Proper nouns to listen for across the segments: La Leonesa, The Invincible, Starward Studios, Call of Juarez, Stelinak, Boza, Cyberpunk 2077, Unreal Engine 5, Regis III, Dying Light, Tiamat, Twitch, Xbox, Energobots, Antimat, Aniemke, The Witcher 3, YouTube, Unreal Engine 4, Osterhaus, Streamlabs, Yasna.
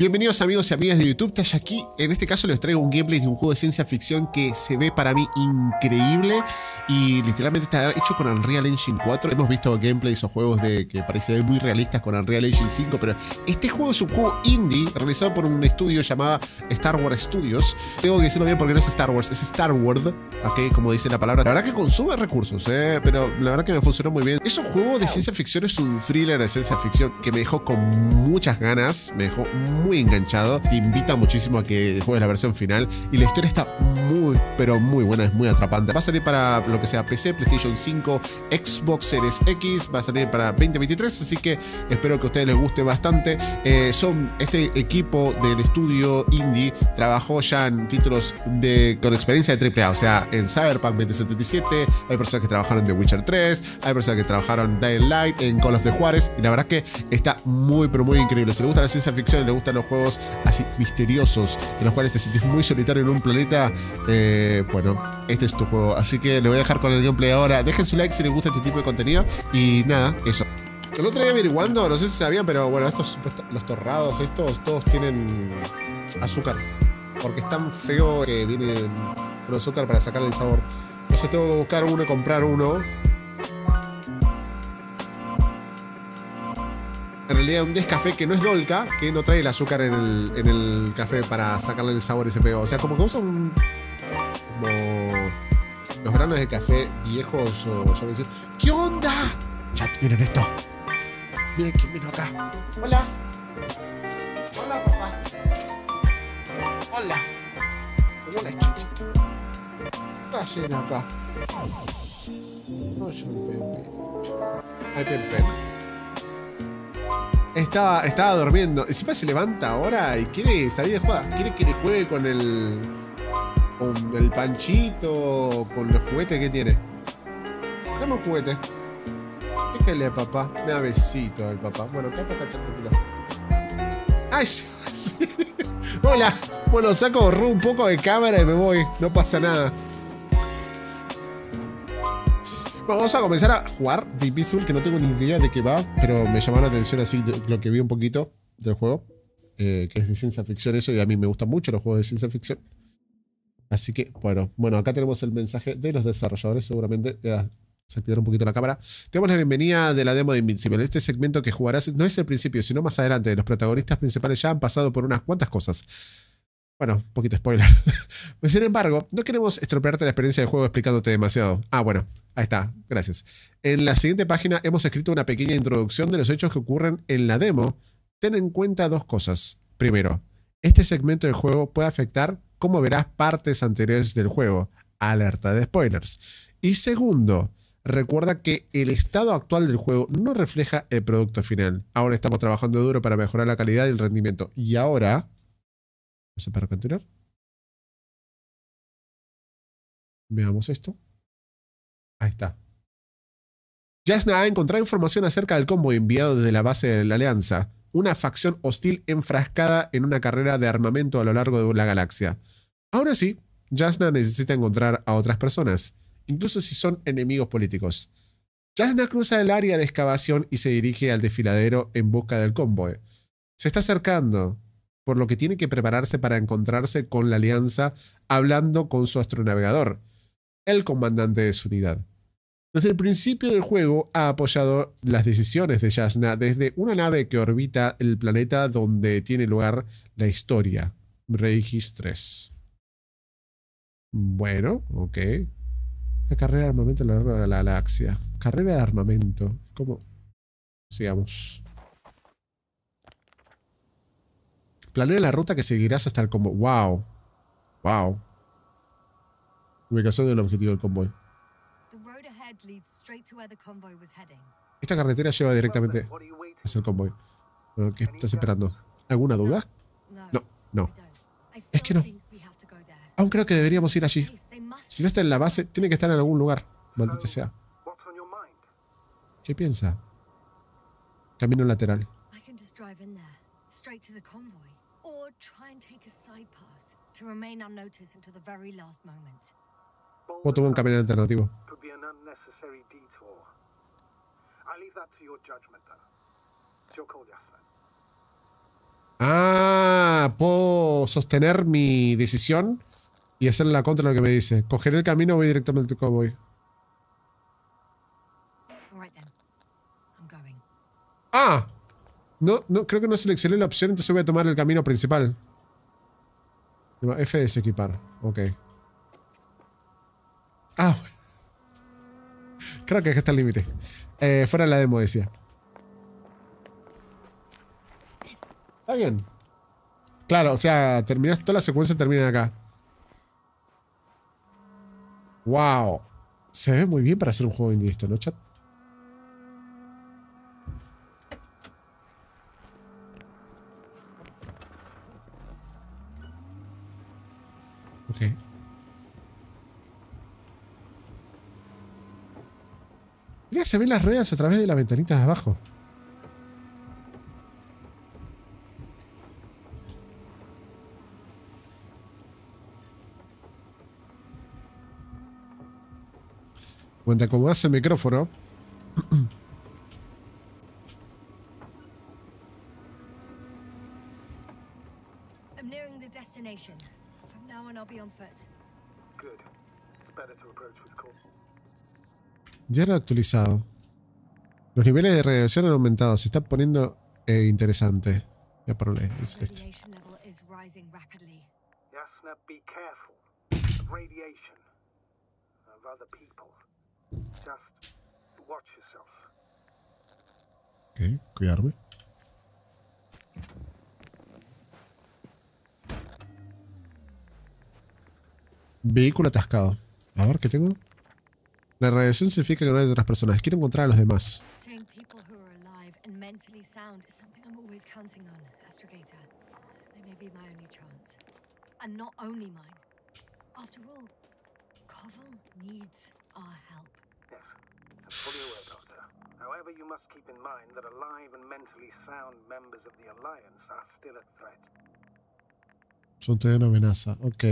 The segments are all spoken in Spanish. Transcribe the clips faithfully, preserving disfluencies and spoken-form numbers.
Bienvenidos amigos y amigas de YouTube, Tash aquí. En este caso les traigo un gameplay de un juego de ciencia ficción que se ve para mí increíble y literalmente está hecho con Unreal Engine cuatro. Hemos visto gameplays o juegos de que parecen muy realistas con Unreal Engine cinco, pero este juego es un juego indie realizado por un estudio llamado Starward Studios. Tengo que decirlo bien porque no es Star Wars, es Starward, ok, como dice la palabra. La verdad que consume recursos, eh, pero la verdad que me funcionó muy bien. Es un juego de ciencia ficción, es un thriller de ciencia ficción que me dejó con muchas ganas, me dejó muy Muy enganchado, te invita muchísimo a que juegues la versión final y la historia está muy pero muy buena, es muy atrapante. Va a salir para lo que sea P C, PlayStation cinco, Xbox Series X, va a salir para veinte veintitrés, así que espero que a ustedes les guste bastante. Eh, son este equipo del estudio indie trabajó ya en títulos de, con experiencia de triple A, o sea, en Cyberpunk veinte setenta y siete, hay personas que trabajaron en The Witcher tres, hay personas que trabajaron en Dying Light, en Call of Juarez, y la verdad es que está muy pero muy increíble. Si les gusta la ciencia ficción, les gustan los juegos así misteriosos en los cuales te sientes muy solitario en un planeta, eh, bueno, este es tu juego, así que le voy a dejar con el gameplay ahora. Dejen su like si les gusta este tipo de contenido y nada, eso. El otro día averiguando, no sé si sabían, pero bueno, estos, los torrados estos, todos tienen azúcar porque es tan feo que viene con azúcar para sacarle el sabor. Entonces tengo que buscar uno y comprar uno. En realidad un descafé que no es Dolca, que no trae el azúcar en el, en el café para sacarle el sabor y ese pego. O sea, como que usan un, como los granos de café viejos o ya me dicen. ¿Qué onda? Chat, miren esto. Miren quién vino acá. Hola. Hola, papá. Hola. Hola, chat. ¿Qué hacen acá? No, yo no pego pen. Hay pen pen. Estaba, estaba durmiendo. Encima se levanta ahora y quiere salir de jugada. Quiere que le juegue con el. Con el panchito. Con los juguetes que tiene. Dame un juguete. Déjale a papá. Me da besito al papá. Bueno, cata, cata, cata. ¡Ay! ¡Hola! Bueno, saco un poco de cámara y me voy. No pasa nada. Vamos a comenzar a jugar The Invincible, que no tengo ni idea de qué va, pero me llamó la atención así de lo que vi un poquito del juego, eh, que es de ciencia ficción eso, y a mí me gustan mucho los juegos de ciencia ficción. Así que, bueno, bueno, acá tenemos el mensaje de los desarrolladores, seguramente ya se activará un poquito la cámara. Tenemos la bienvenida de la demo de Invincible. Este segmento que jugarás no es el principio, sino más adelante. Los protagonistas principales ya han pasado por unas cuantas cosas. Bueno, un poquito spoiler. Sin embargo, no queremos estropearte la experiencia del juego explicándote demasiado. Ah, bueno, ahí está, gracias. En la siguiente página hemos escrito una pequeña introducción de los hechos que ocurren en la demo. Ten en cuenta dos cosas. Primero, este segmento del juego puede afectar cómo verás partes anteriores del juego. Alerta de spoilers. Y segundo, recuerda que el estado actual del juego no refleja el producto final. Ahora estamos trabajando duro para mejorar la calidad y el rendimiento. Y ahora... para continuar, veamos esto. Ahí está. Yasna ha encontrado información acerca del combo enviado desde la base de la Alianza, una facción hostil enfrascada en una carrera de armamento a lo largo de la galaxia. Aún así, Yasna necesita encontrar a otras personas, incluso si son enemigos políticos. Yasna cruza el área de excavación y se dirige al desfiladero en busca del convoy. Se está acercando, por lo que tiene que prepararse para encontrarse con la Alianza hablando con su astronavegador, el comandante de su unidad. Desde el principio del juego ha apoyado las decisiones de Yasna desde una nave que orbita el planeta donde tiene lugar la historia, Regis tres. Bueno, ok. La carrera de armamento a lo largo de la galaxia. Carrera de armamento. ¿Cómo? Sigamos. Planea la ruta que seguirás hasta el convoy. ¡Wow! ¡Wow! Ubicación del objetivo del convoy. Esta carretera lleva directamente hacia el convoy. Bueno, ¿qué estás esperando? ¿Alguna duda? No, no. Es que no. Aún creo que deberíamos ir allí. Si no está en la base, tiene que estar en algún lugar. Maldita sea. ¿Qué piensa? Camino lateral. O tomar un camino alternativo. Ah, quiero sostener mi decisión y hacer la contra de lo que me dice. Cogeré el camino o voy directamente al cowboy. Ah, no, no, creo que no seleccioné la opción, entonces voy a tomar el camino principal. F desequipar, ok. Ah, creo que acá está el límite. Eh, fuera la demo, decía. Está bien. Claro, o sea, terminas toda la secuencia, termina acá. Wow. Se ve muy bien para hacer un juego indie esto, ¿no, chat? Ok. Mira, se ven las ruedas a través de las ventanitas de abajo. Cuando acomodas el micrófono. Diario actualizado. Los niveles de radiación han aumentado. Se está poniendo eh, interesante. Ya parole, es esto. Yasna, be careful of radiation of other people. Just watch yourself. Ok, cuidarme. Vehículo atascado. A ver, ¿qué tengo? La radiación significa que no hay de otras personas. Quiero encontrar a los demás. Son todavía una amenaza. Ok.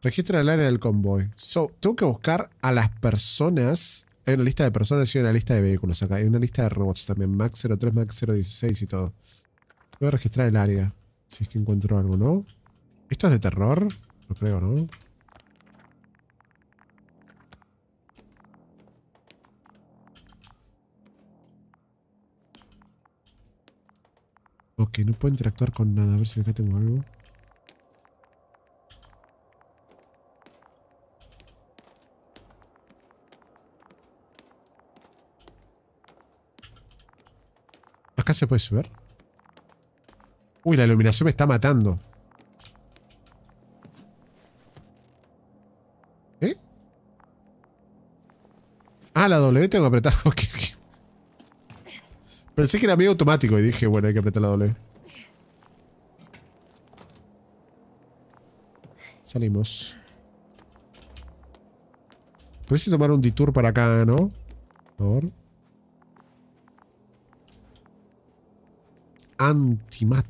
Registra el área del convoy. So, tengo que buscar a las personas. Hay una lista de personas y una lista de vehículos acá. Hay una lista de robots también. Max cero tres, Max cero dieciséis y todo. Voy a registrar el área. Si es que encuentro algo, ¿no? ¿Esto es de terror? No creo, ¿no? Ok, no puedo interactuar con nada. A ver si acá tengo algo. ¿Acá se puede subir? Uy, la iluminación me está matando. ¿Eh? Ah, la doble tengo que apretar. Ok, ok. Pensé que era medio automático y dije, bueno, hay que apretar la doble. Salimos. Parece tomar un detour para acá, ¿no? Por favor. Antimat.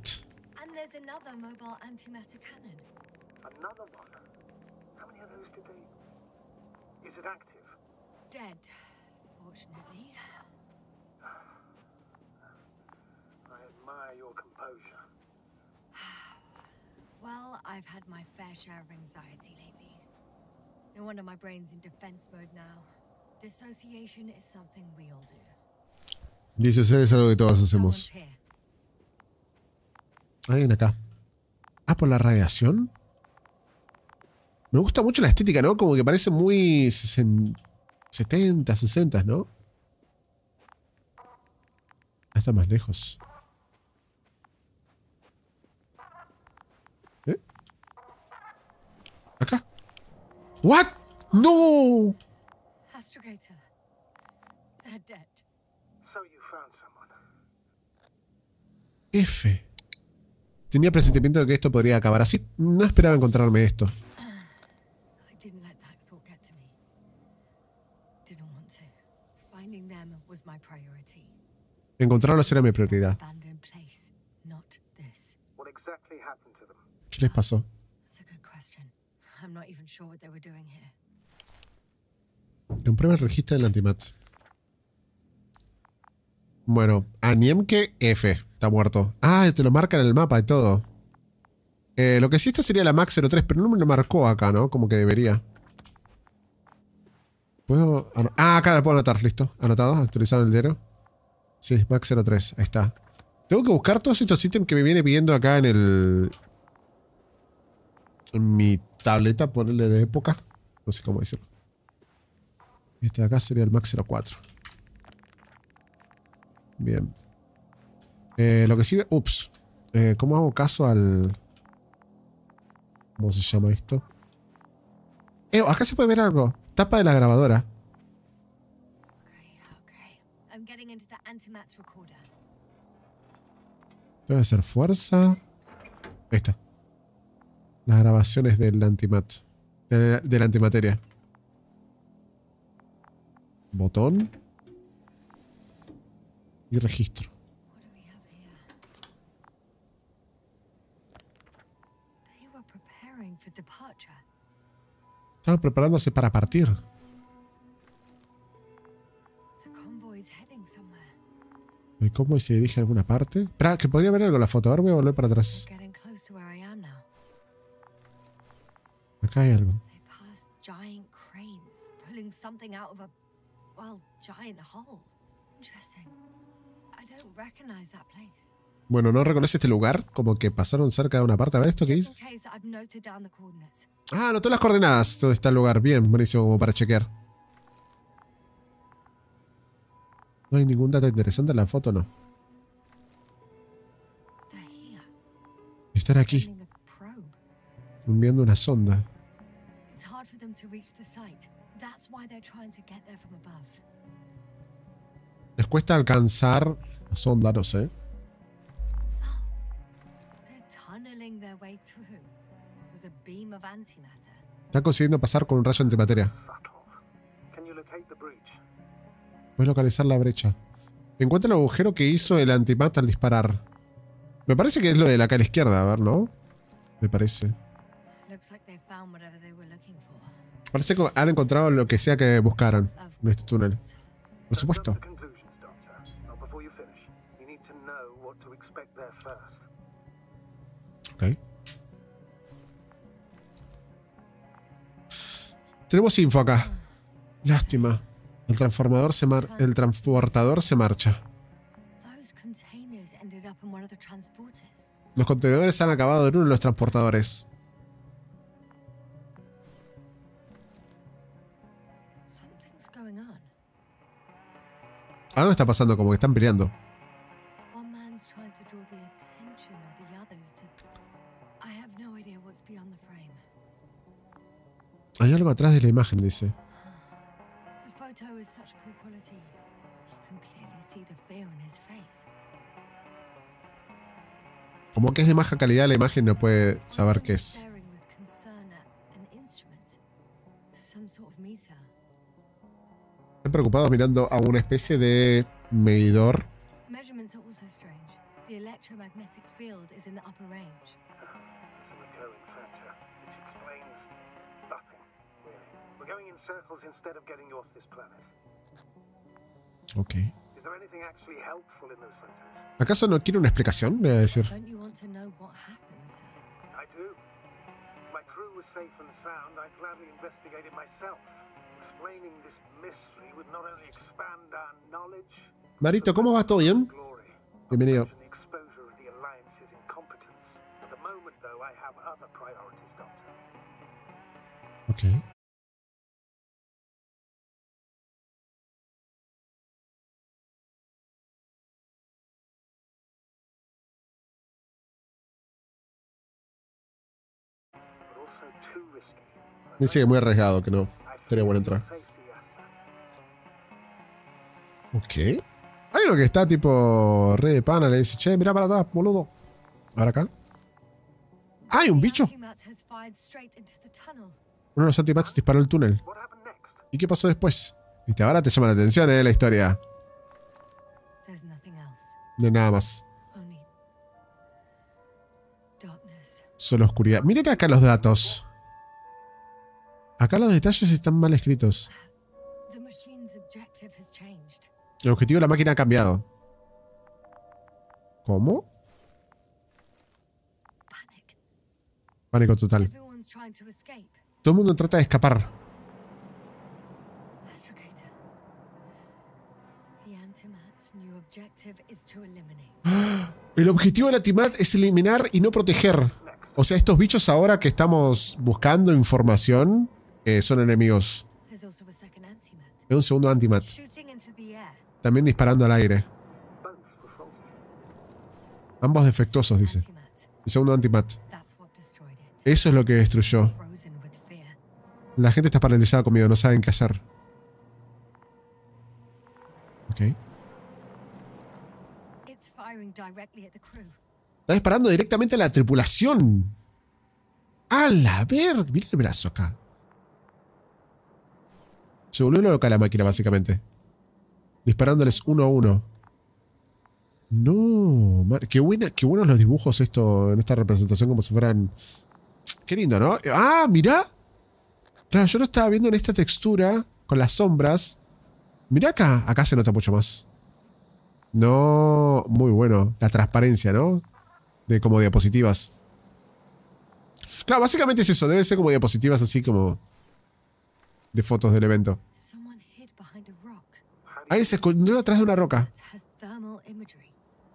Disociar es algo que todos hacemos. Alguien acá. Ah, por la radiación. Me gusta mucho la estética, ¿no? Como que parece muy setenta, sesenta, ¿no? Hasta más lejos. ¿Eh? ¿Acá? ¿What? ¡No! F. Tenía presentimiento de que esto podría acabar así. No esperaba encontrarme esto. Encontrarlos era mi prioridad. ¿Qué les pasó? Comprueba el registro del antimat. Bueno, Aniemke F. Está muerto. Ah, te lo marcan en el mapa y todo. Eh, lo que sí, esto sería la Mac cero tres, pero no me lo marcó acá, ¿no? Como que debería. ¿Puedo? Ah, acá la puedo anotar, listo. Anotado, actualizado en el diario. Sí, Mac cero tres, ahí está. Tengo que buscar todos estos ítems que me viene pidiendo acá en el... En mi tableta, ponerle de época. No sé cómo decirlo. Este de acá sería el Mac cero cuatro. Bien. Eh, lo que sigue... Ups. Eh, ¿Cómo hago caso al... ¿Cómo se llama esto? Eh, acá se puede ver algo. Tapa de la grabadora. Debe ser fuerza. Ahí está. Las grabaciones del antimat. De, de la antimateria. Botón. Y registro. Estaban preparándose para partir. El convoy se dirige a alguna parte. Espera, que podría ver algo en la foto. Ahora voy a volver para atrás. Acá hay algo. Bueno, no reconoce este lugar. Como que pasaron cerca de una parte. A ver esto que dice. Ah, anotó las coordenadas. ¿Dónde está el lugar? Bien, buenísimo como para chequear. No hay ningún dato interesante en la foto, no. Están aquí. Enviando una sonda. Les cuesta alcanzar la sonda, no sé. Están consiguiendo pasar con un rayo antimateria. Puedes localizar la brecha. Encuentra el agujero que hizo el antimat al disparar. Me parece que es lo de la acá a la izquierda, a ver, ¿no? Me parece. Parece que han encontrado lo que sea que buscaran en este túnel. Por supuesto. Ok. Tenemos info acá. Lástima. El transformador se mar el transportador se marcha. Los contenedores han acabado en uno de los transportadores. Ahora no está pasando, como que están peleando. Hay algo atrás de la imagen, dice. Como que es de baja calidad la imagen, no puede saber qué es. Están preocupados mirando a una especie de medidor. Ok. ¿Acaso no quiere una explicación? Le voy a decir. Marito, ¿cómo vas? ¿Todo bien? Bienvenido. Ok. Dice que muy arriesgado, que no. Sería bueno entrar. Ok. Hay uno que está tipo re de pana, le dice, che, mirá para atrás, boludo. Ahora acá. ¡Hay un bicho! Uno de los antimats disparó el túnel. ¿Y qué pasó después? Viste, ahora te llama la atención, eh, la historia. No hay nada más. Solo oscuridad. Miren acá los datos. Acá los detalles están mal escritos. El objetivo de la máquina ha cambiado. ¿Cómo? Pánico total. Todo el mundo trata de escapar. El objetivo de la Tiamat es eliminar y no proteger. O sea, estos bichos ahora que estamos buscando información eh, son enemigos. Hay un segundo Antimat. También disparando al aire. Ambos defectuosos, dice. El segundo Antimat. Eso es lo que destruyó. La gente está paralizada conmigo, no saben qué hacer. Ok. Está disparando directamente a la tripulación. ¡A la verga! Mira el brazo acá. Se volvió loca la máquina, básicamente. Disparándoles uno a uno. No, mar... qué, buena, qué buenos los dibujos esto en esta representación, como si fueran... Qué lindo, ¿no? ¡Ah, mirá! Claro, yo lo estaba viendo en esta textura, con las sombras. Mirá acá. Acá se nota mucho más. No, muy bueno. La transparencia, ¿no? De como diapositivas. Claro, básicamente es eso. Debe ser como diapositivas así como... de fotos del evento. Ahí se escondió atrás de una roca.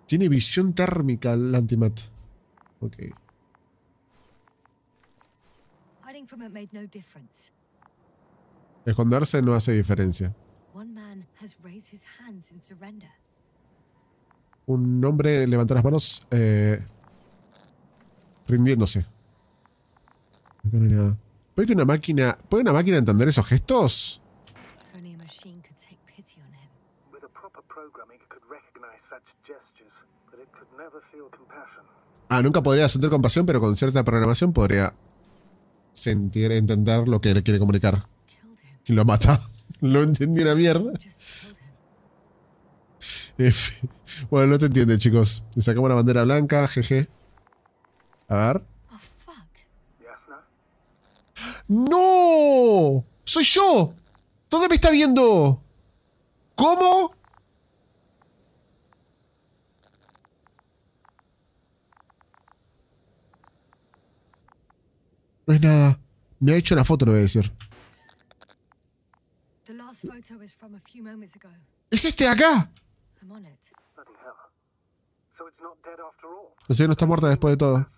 Tiene visión térmica el Antimat. Ok. Esconderse no hace diferencia. Un hombre levantó las manos eh, rindiéndose. Acá no hay nada. ¿Puede una máquina, ¿puede una máquina entender esos gestos? Ah, nunca podría sentir compasión, pero con cierta programación podría sentir, entender lo que le quiere comunicar. Y lo mata. Lo entendí una mierda. Bueno, no te entiende, chicos. Le sacamos la bandera blanca, jeje. A ver. ¡No! ¡Soy yo! ¿Dónde me está viendo? ¿Cómo? No es nada. Me ha hecho la foto, lo voy a decir. ¡Es este de acá! O sea, no está muerta después de todo.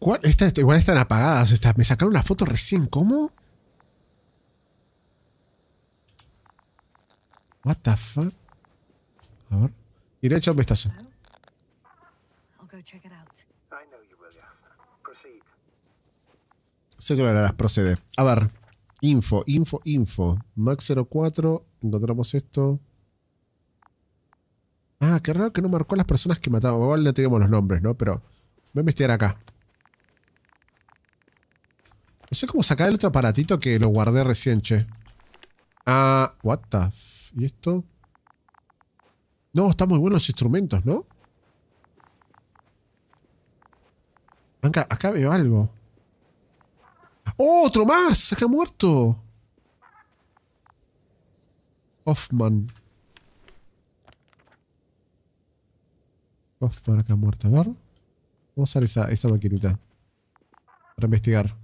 ¿Cuál? Esta, igual están apagadas estas. Me sacaron una foto recién. ¿Cómo? What the fuck? A ver. Iré a echar un vistazo. Sé que lo harás, procede. A ver. Info, info, info. Max cero cuatro. Encontramos esto. Ah, qué raro que no marcó a las personas que mataban. Igual no teníamos los nombres, ¿no? Pero voy a investigar acá. No sé cómo sacar el otro aparatito que lo guardé recién, che. Ah, what the f... ¿Y esto? No, están muy buenos los instrumentos, ¿no? Acá, acá veo algo. ¡Oh, otro más! ¡Acá muerto! Hoffman. Hoffman acá muerto. A ver. Vamos a usar esa, esa maquinita. Para investigar.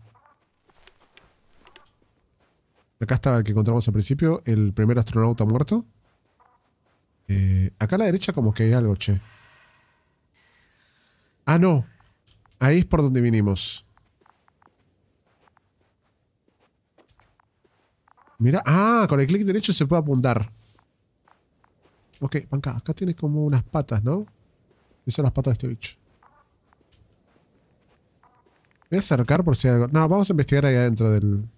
Acá estaba el que encontramos al principio, el primer astronauta muerto. Eh, acá a la derecha como que hay algo, che. Ah, no. Ahí es por donde vinimos. Mira, ah, con el clic derecho se puede apuntar. Ok, acá, acá tiene como unas patas, ¿no? Esas son las patas de este bicho. Voy a acercar por si hay algo. No, vamos a investigar ahí adentro del...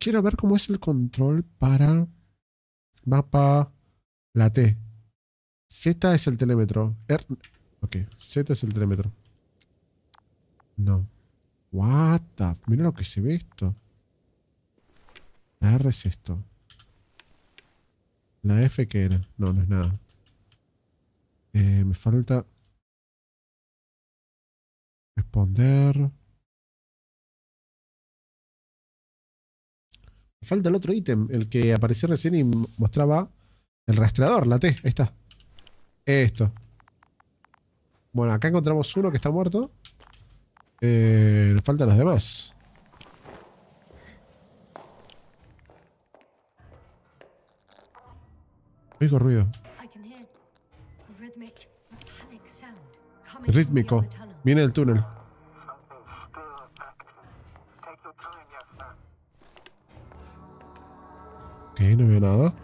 Quiero ver cómo es el control para mapa. La T. Z es el telémetro. R... Ok, Z es el telémetro. No. What the... Mira lo que se ve esto. La R es esto. La F que era. No, no es nada. Eh, me falta responder. Me falta el otro ítem, el que apareció recién y mostraba el rastreador, la T. Ahí está. Esto. Bueno, acá encontramos uno que está muerto. Eh, nos faltan los demás. Oigo ruido. Rítmico. Viene del túnel. Ok, no veo nada.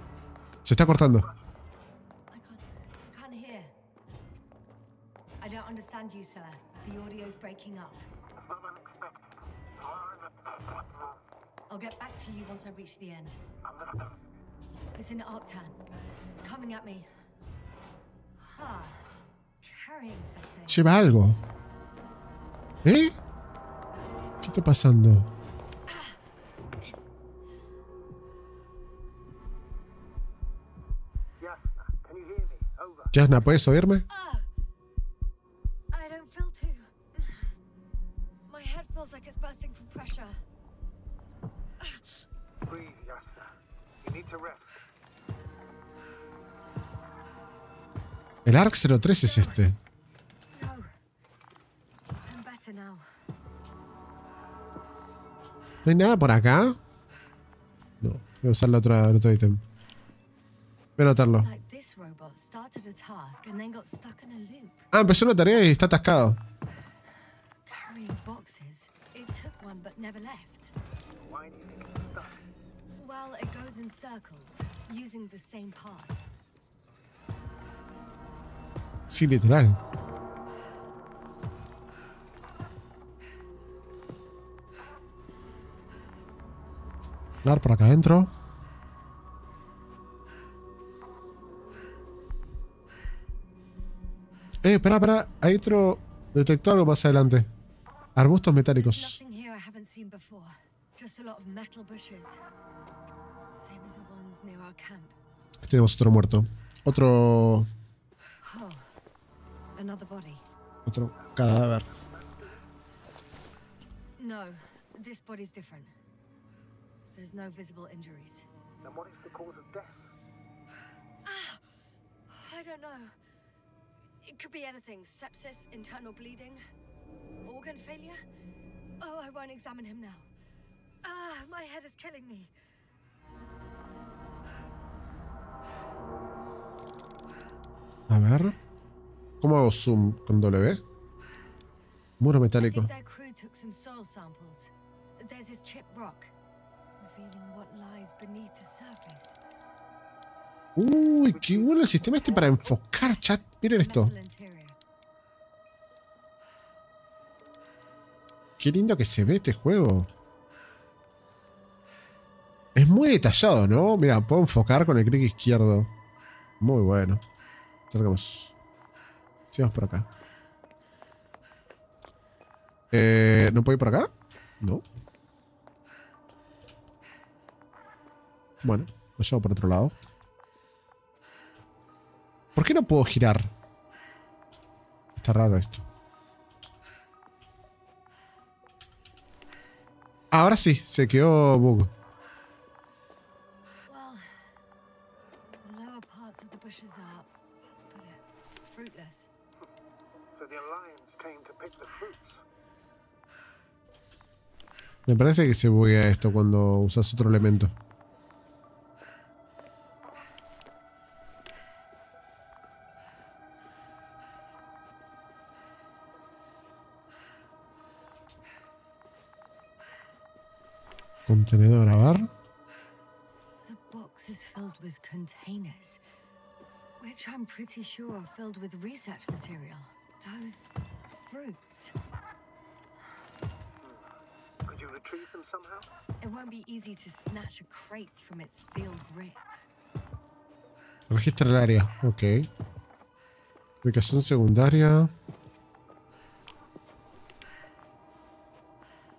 Se está cortando. Lleva algo. ¿Eh? ¿Qué está pasando? Yasna, ¿puedes oírme? El A R C cero tres es este. ¿No hay nada por acá? No, voy a usar la otra, el otro ítem. Voy a anotarlo. Ah, empezó una tarea y está atascado. Sí, literal. Dar por acá adentro. Eh, espera, espera. Hay otro... Detectó algo más adelante. Arbustos metálicos. Aquí tenemos otro muerto. Otro... Otro cadáver. No, este cuerpo es diferente. There's no visible injuries. Then what is the cause of death? Ah, I don't know. It could be anything. Sepsis, internal bleeding, organ failure. Oh, I won't examine him now. Ah, my head is killing me. A ver. ¿Cómo hago zoom con W? Muro metálico. Their crew took some soil samples. There's this chip rock. Uy, qué bueno el sistema este para enfocar, chat. Miren esto. Qué lindo que se ve este juego. Es muy detallado, ¿no? Mira, puedo enfocar con el clic izquierdo. Muy bueno. Salgamos. Sigamos por acá. Eh, ¿no puedo ir por acá? No. Bueno, lo llevo por otro lado. ¿Por qué no puedo girar? Está raro esto. Ah, ahora sí, se quedó bug. Me parece que se buguea esto cuando usas otro elemento. Contenedor, a ver. Registra el área, ok. Ubicación secundaria.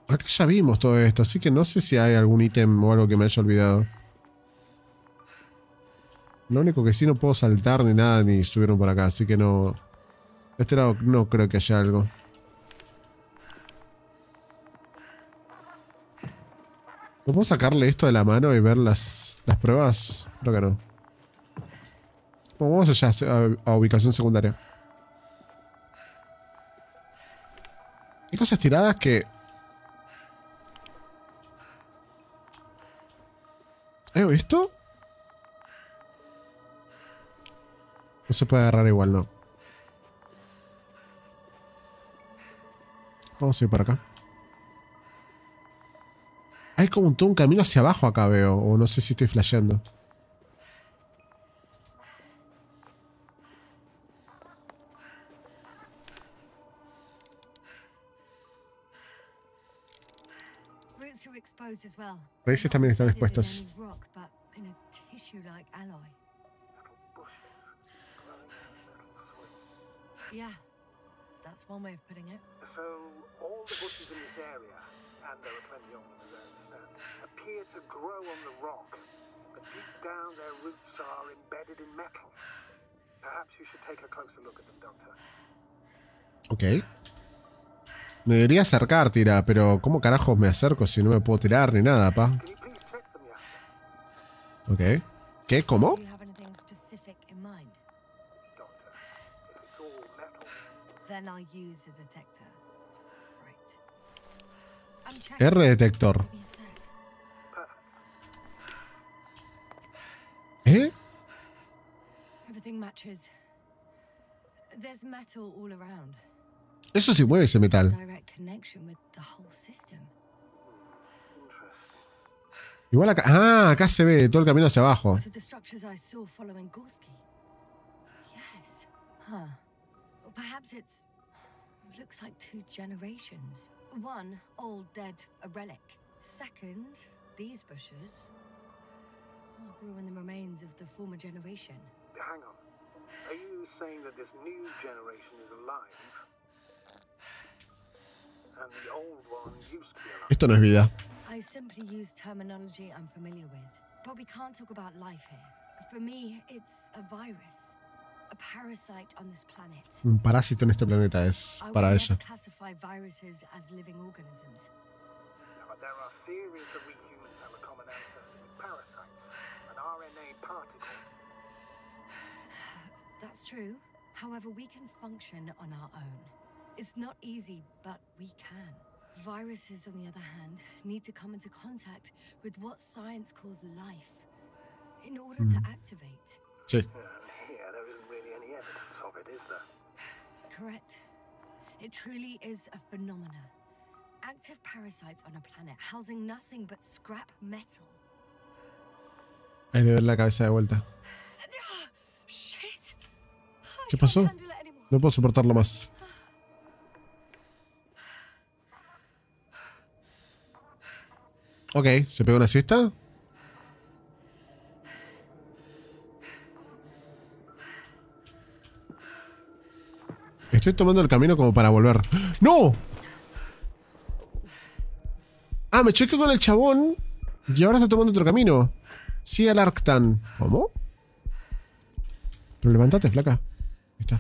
Acá ya vimos todo esto, así que no sé si hay algún ítem o algo que me haya olvidado. Lo único que sí, no puedo saltar ni nada, ni subieron por acá, así que no... De este lado no creo que haya algo. ¿No puedo sacarle esto de la mano y ver las, las pruebas? Creo que no. Bueno, vamos allá a, a ubicación secundaria. Hay cosas tiradas que... ¿Eh, esto? No se puede agarrar igual, no. Vamos a ir para acá. Hay como un, todo un camino hacia abajo acá, veo. O no sé si estoy flasheando. Raíces también están expuestas. Ok. Me debería acercar, tira, pero ¿cómo carajos me acerco si no me puedo tirar ni nada, pa? Ok. ¿Qué? ¿Cómo? R detector. ¿Eh? Eso sí mueve ese metal. Igual acá... Ah, acá se ve todo el camino hacia abajo. Esto no es vida. Un parásito en este planeta es para ella. It's not easy, but we can. Viruses, on the other hand, need to come into contact with what science calls life in order mm. to activate. Sí. Uh, yeah, there isn't really any evidence of it, is there? Correct. It truly is a phenomena. Active parasites on a planet housing nothing but scrap metal. Hay que ver la cabeza de vuelta. Shit. ¿Qué pasó? No puedo soportarlo más. Ok, ¿se pegó una siesta? Estoy tomando el camino como para volver. ¡No! Ah, me choqué con el chabón y ahora está tomando otro camino. Sí, al Arctan. ¿Cómo? Pero levantate, flaca. Ahí está.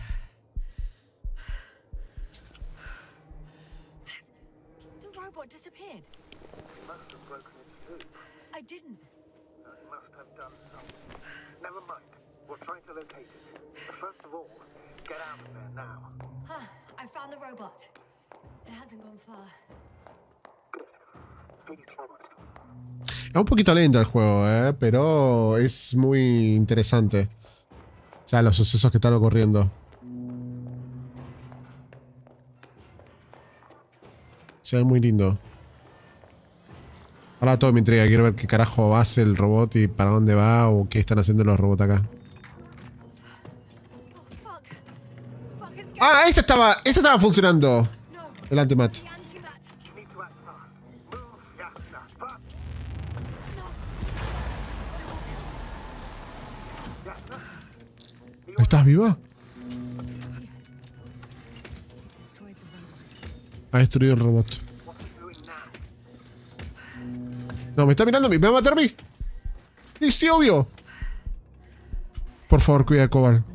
Es un poquito lento el juego, eh, pero es muy interesante. O sea, los sucesos que están ocurriendo. Se ve muy lindo. Ahora todo me intriga, quiero ver qué carajo hace el robot y para dónde va o qué están haciendo los robots acá. Ah, esta estaba, esta estaba funcionando. El antimat. ¿Estás viva? Ha destruido el robot. No, me está mirando a mí. ¿Me va a matar a mí? Sí, obvio. Por favor, cuida a Cobalt.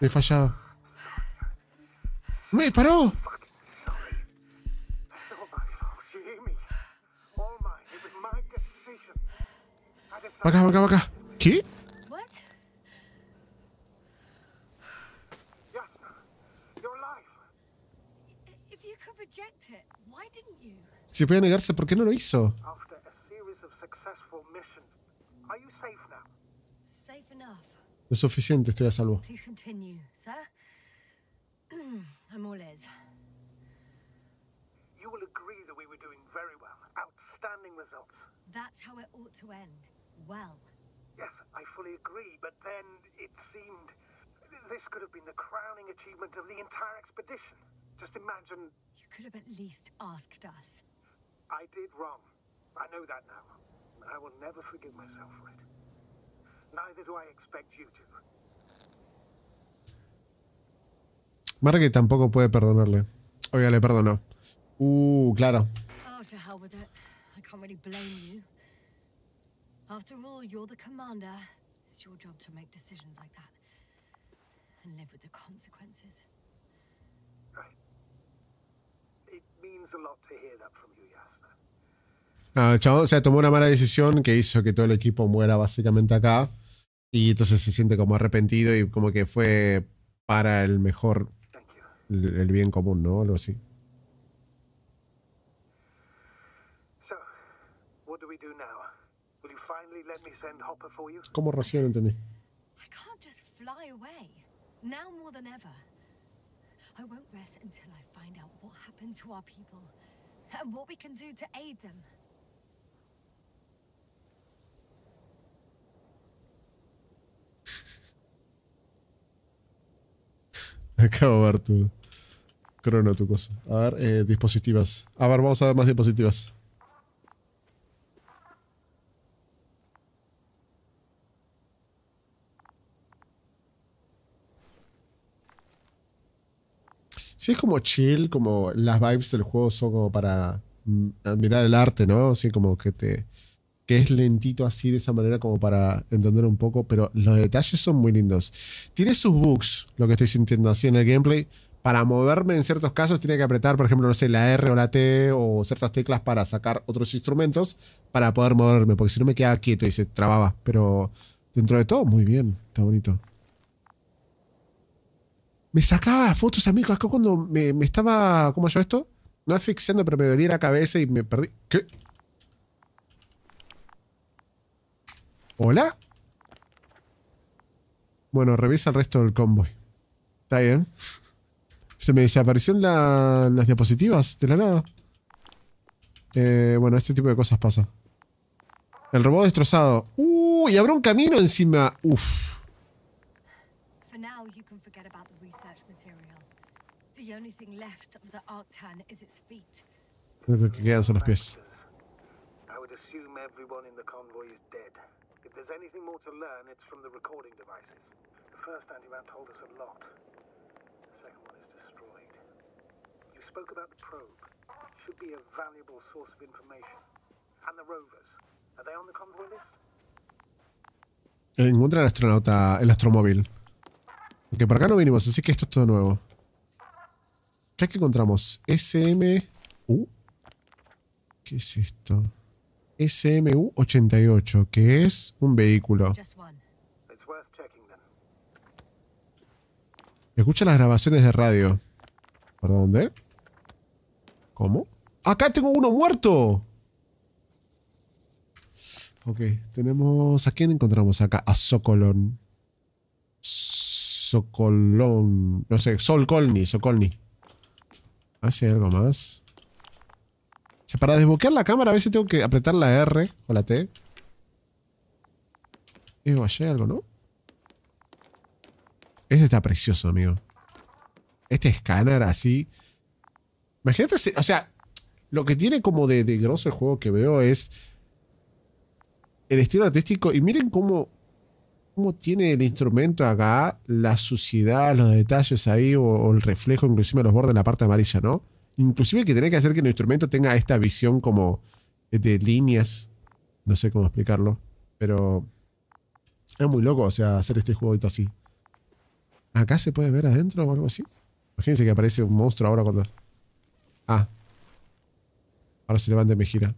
He fallado. ¡Me paró! Acá, acá, acá. ¿Qué? Si podía negarse, ¿por qué no lo hizo? Lo suficiente, estoy a salvo. Margaret tampoco puede perdonarle. Oiga, le perdonó. Uh, claro. Ah, chabón, o sea, tomó una mala decisión que hizo que todo el equipo muera básicamente acá. Y entonces se siente como arrepentido y como que fue para el mejor, el, el bien común, ¿no? Algo así. ¿Cómo recién entendí? Acabo de ver tu crono, tu cosa. A ver, eh, dispositivas. A ver, vamos a ver más dispositivas. Sí, es como chill, como las vibes del juego son como para mm, admirar el arte, ¿no? Así como que te... que es lentito así, de esa manera, como para entender un poco, pero los detalles son muy lindos. Tiene sus bugs, lo que estoy sintiendo así en el gameplay. Para moverme en ciertos casos tiene que apretar, por ejemplo, no sé, la R o la T o ciertas teclas para sacar otros instrumentos para poder moverme, porque si no me quedaba quieto y se trababa, pero dentro de todo muy bien, está bonito. Me sacaba fotos, amigos, acá cuando me, me estaba, ¿cómo yo esto? No asfixiando, pero me dolía la cabeza y me perdí. ¿Qué? ¿Hola? Bueno, revisa el resto del convoy. Está bien. Se me desaparecieron la, las diapositivas de la nada. Eh, bueno, este tipo de cosas pasa. El robot destrozado. ¡Uy! Uh, habrá un camino encima. ¡Uf! Lo que quedan son los pies. Encuentra al astronauta, el astromóvil. Porque por acá no vinimos, así que esto es todo nuevo. ¿Qué es que encontramos? S M U. ¿Qué es esto? S M U ochenta y ocho, que es un vehículo. Escucha las grabaciones de radio. ¿Por dónde? ¿Cómo? ¡Acá tengo uno muerto! Ok, tenemos... ¿A quién encontramos acá? A Sokolon. Sokolon. No sé, Solkolni, Sokolni. Ah, sí, algo más. O sea, para desbloquear la cámara a veces tengo que apretar la R o la T. Eh, vaya algo, ¿no? Este está precioso, amigo. Este escáner así. Imagínate, o sea, lo que tiene como de, de grosso el juego que veo es el estilo artístico. Y miren cómo, cómo tiene el instrumento acá, la suciedad, los detalles ahí, o, o el reflejo, inclusive los bordes de la parte amarilla, ¿no? Inclusive que tenés que hacer que el instrumento tenga esta visión como de líneas. No sé cómo explicarlo, pero es muy loco, o sea, hacer este jueguito así. ¿Acá se puede ver adentro o algo así? Imagínense que aparece un monstruo ahora cuando... Ah. Ahora se levanta y me gira.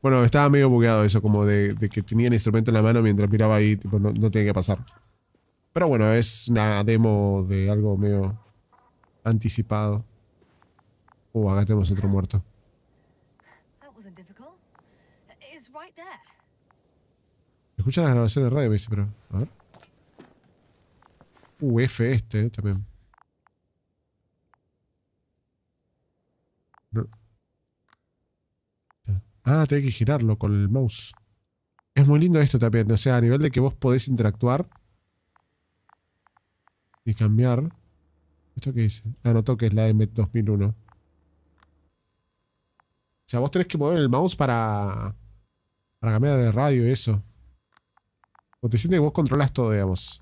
Bueno, estaba medio bugueado eso, como de, de que tenía el instrumento en la mano mientras miraba ahí, tipo, no, no tenía que pasar. Pero bueno, es una demo de algo medio anticipado. Uh, acá tenemos otro muerto. Escuchan las grabaciones de radio, me dice, pero... A ver. Uh, F este, eh, también. No. Ah, tenés que girarlo con el mouse. Es muy lindo esto también, o sea, a nivel de que vos podés interactuar y cambiar. ¿Esto qué dice? Ah, no toques la M dos mil uno. O sea, vos tenés que mover el mouse para... Para cambiar de radio y eso. O te sientes que vos controlás todo, digamos.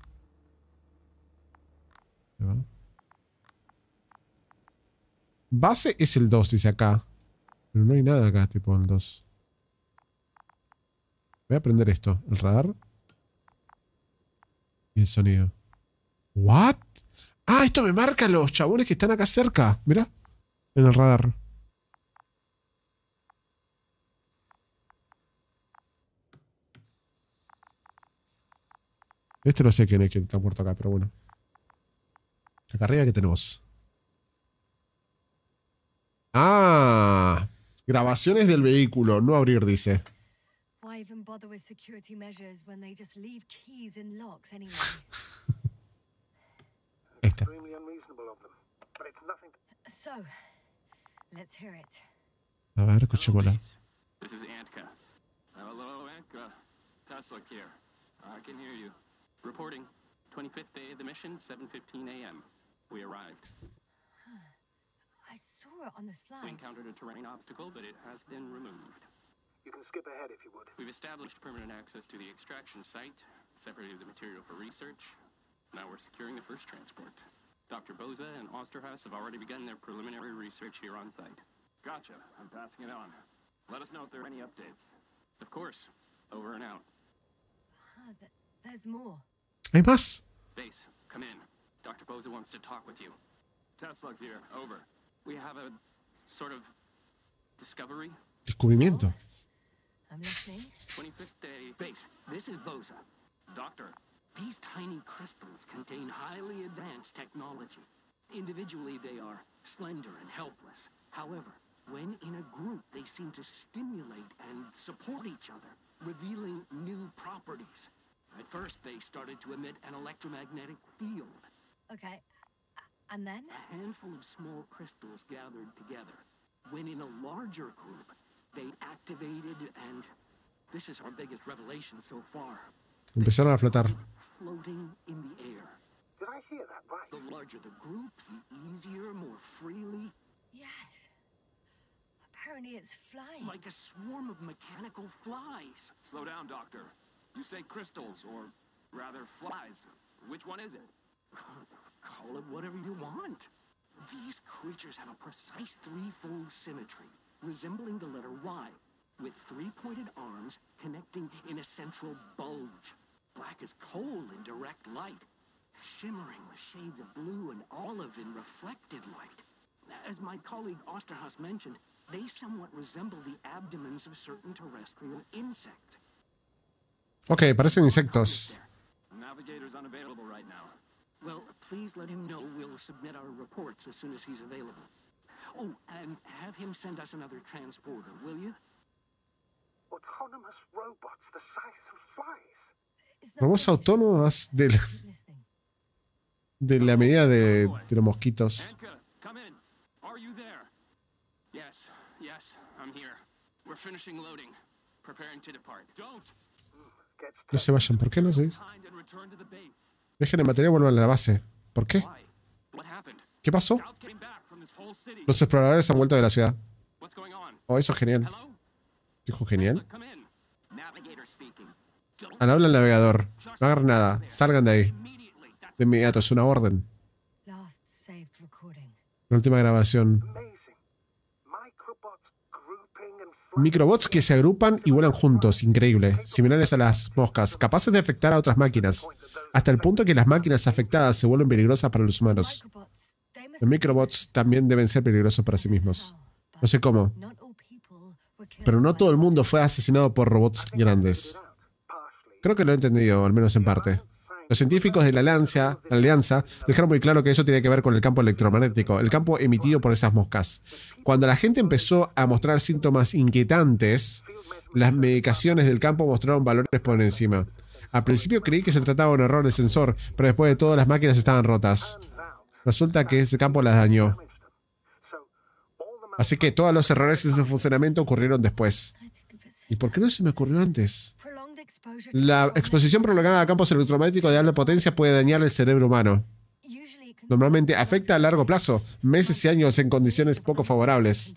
Base es el dos, dice acá. Pero no hay nada acá, tipo el dos. Voy a prender esto. El radar. Y el sonido. ¿What? Ah, esto me marca los chabones que están acá cerca. Mirá. En el radar. Este no sé quién es que está muerto acá, pero bueno. Acá arriba, ¿qué tenemos? Ah, grabaciones del vehículo. No abrir, dice. Esta. A ver, escuchémosla. Reporting. twenty-fifth day of the mission, seven fifteen A M We arrived. I saw it on the slides. We encountered a terrain obstacle, but it has been removed. You can skip ahead if you would. We've established permanent access to the extraction site, separated the material for research. Now we're securing the first transport. Doctor Boza and Osterhaus have already begun their preliminary research here on site. Gotcha. I'm passing it on. Let us know if there are any updates. Of course. Over and out. Ah, th there's more. ¿Hay más? Descubrimiento. When in a group, they seem to stimulate and support each other, revealing new properties. At first, they started to emit an electromagnetic field. Okay, and then? A handful of small crystals gathered together. When in a larger group, they activated and... This is our biggest revelation so far. Empezaron a flotar. Floating in the air. Did I hear that right? The larger the group, the easier, more freely. Yes. Apparently it's flying. Like a swarm of mechanical flies. Slow down, Doctor. You say crystals, or rather flies. Which one is it? Call it whatever you want. These creatures have a precise threefold symmetry, resembling the letter Y, with three-pointed arms connecting in a central bulge. Black as coal in direct light, shimmering with shades of blue and olive in reflected light. As my colleague Osterhaus mentioned, they somewhat resemble the abdomens of certain terrestrial insects. Ok, parecen insectos. Robots autónomas de la, de la medida de, de los mosquitos. No se vayan, ¿por qué no se dice? Dejen el material y vuelvan a la base. ¿Por qué? ¿Qué pasó? Los exploradores han vuelto de la ciudad. Oh, eso es genial. acertijo genial. Ah, no habla el navegador. No hagan nada. Salgan de ahí. De inmediato, es una orden. La última grabación. Microbots que se agrupan y vuelan juntos. Increíble. Similares a las moscas. Capaces de afectar a otras máquinas. Hasta el punto que las máquinas afectadas se vuelven peligrosas para los humanos. Los microbots también deben ser peligrosos para sí mismos. No sé cómo. Pero no todo el mundo fue asesinado por robots grandes. Creo que lo he entendido, al menos en parte. Los científicos de la alianza, la alianza dejaron muy claro que eso tiene que ver con el campo electromagnético, el campo emitido por esas moscas. Cuando la gente empezó a mostrar síntomas inquietantes, las medicaciones del campo mostraron valores por encima. Al principio creí que se trataba de un error de sensor, pero después de todo las máquinas estaban rotas. Resulta que ese campo las dañó. Así que todos los errores en su funcionamiento ocurrieron después. ¿Y por qué no se me ocurrió antes? La exposición prolongada a campos electromagnéticos de alta potencia puede dañar el cerebro humano. Normalmente afecta a largo plazo, meses y años en condiciones poco favorables.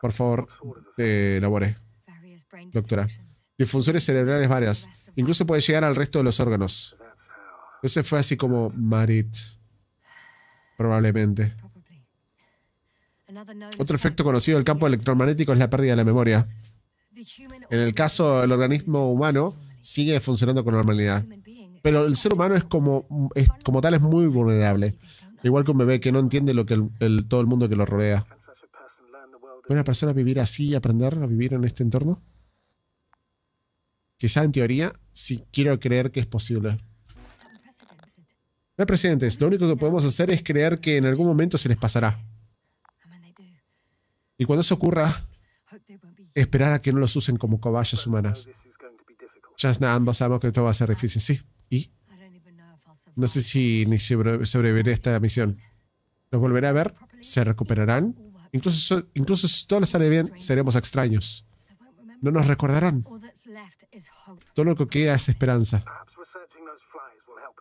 Por favor, eh, elabore, doctora. Disfunciones cerebrales varias. Incluso puede llegar al resto de los órganos. Entonces fue así como Marit. Probablemente. Otro efecto conocido del campo electromagnético es la pérdida de la memoria. En el caso del organismo humano, sigue funcionando con normalidad. Pero el ser humano es como, es, como tal es muy vulnerable. Igual que un bebé que no entiende lo que el, el, todo el mundo que lo rodea. ¿Puede una persona vivir así y aprender a vivir en este entorno? Quizá en teoría, sí quiero creer que es posible. No hay precedentes. Lo único que podemos hacer es creer que en algún momento se les pasará. Y cuando eso ocurra, esperar a que no los usen como cobayas humanas. Yasna, ambos sabemos que esto va a ser difícil. Sí. ¿Y? No sé si ni sobreviviré a esta misión. ¿Los volveré a ver? ¿Se recuperarán? Incluso, incluso si todo les sale bien, seremos extraños. No nos recordarán. Todo lo que queda es esperanza.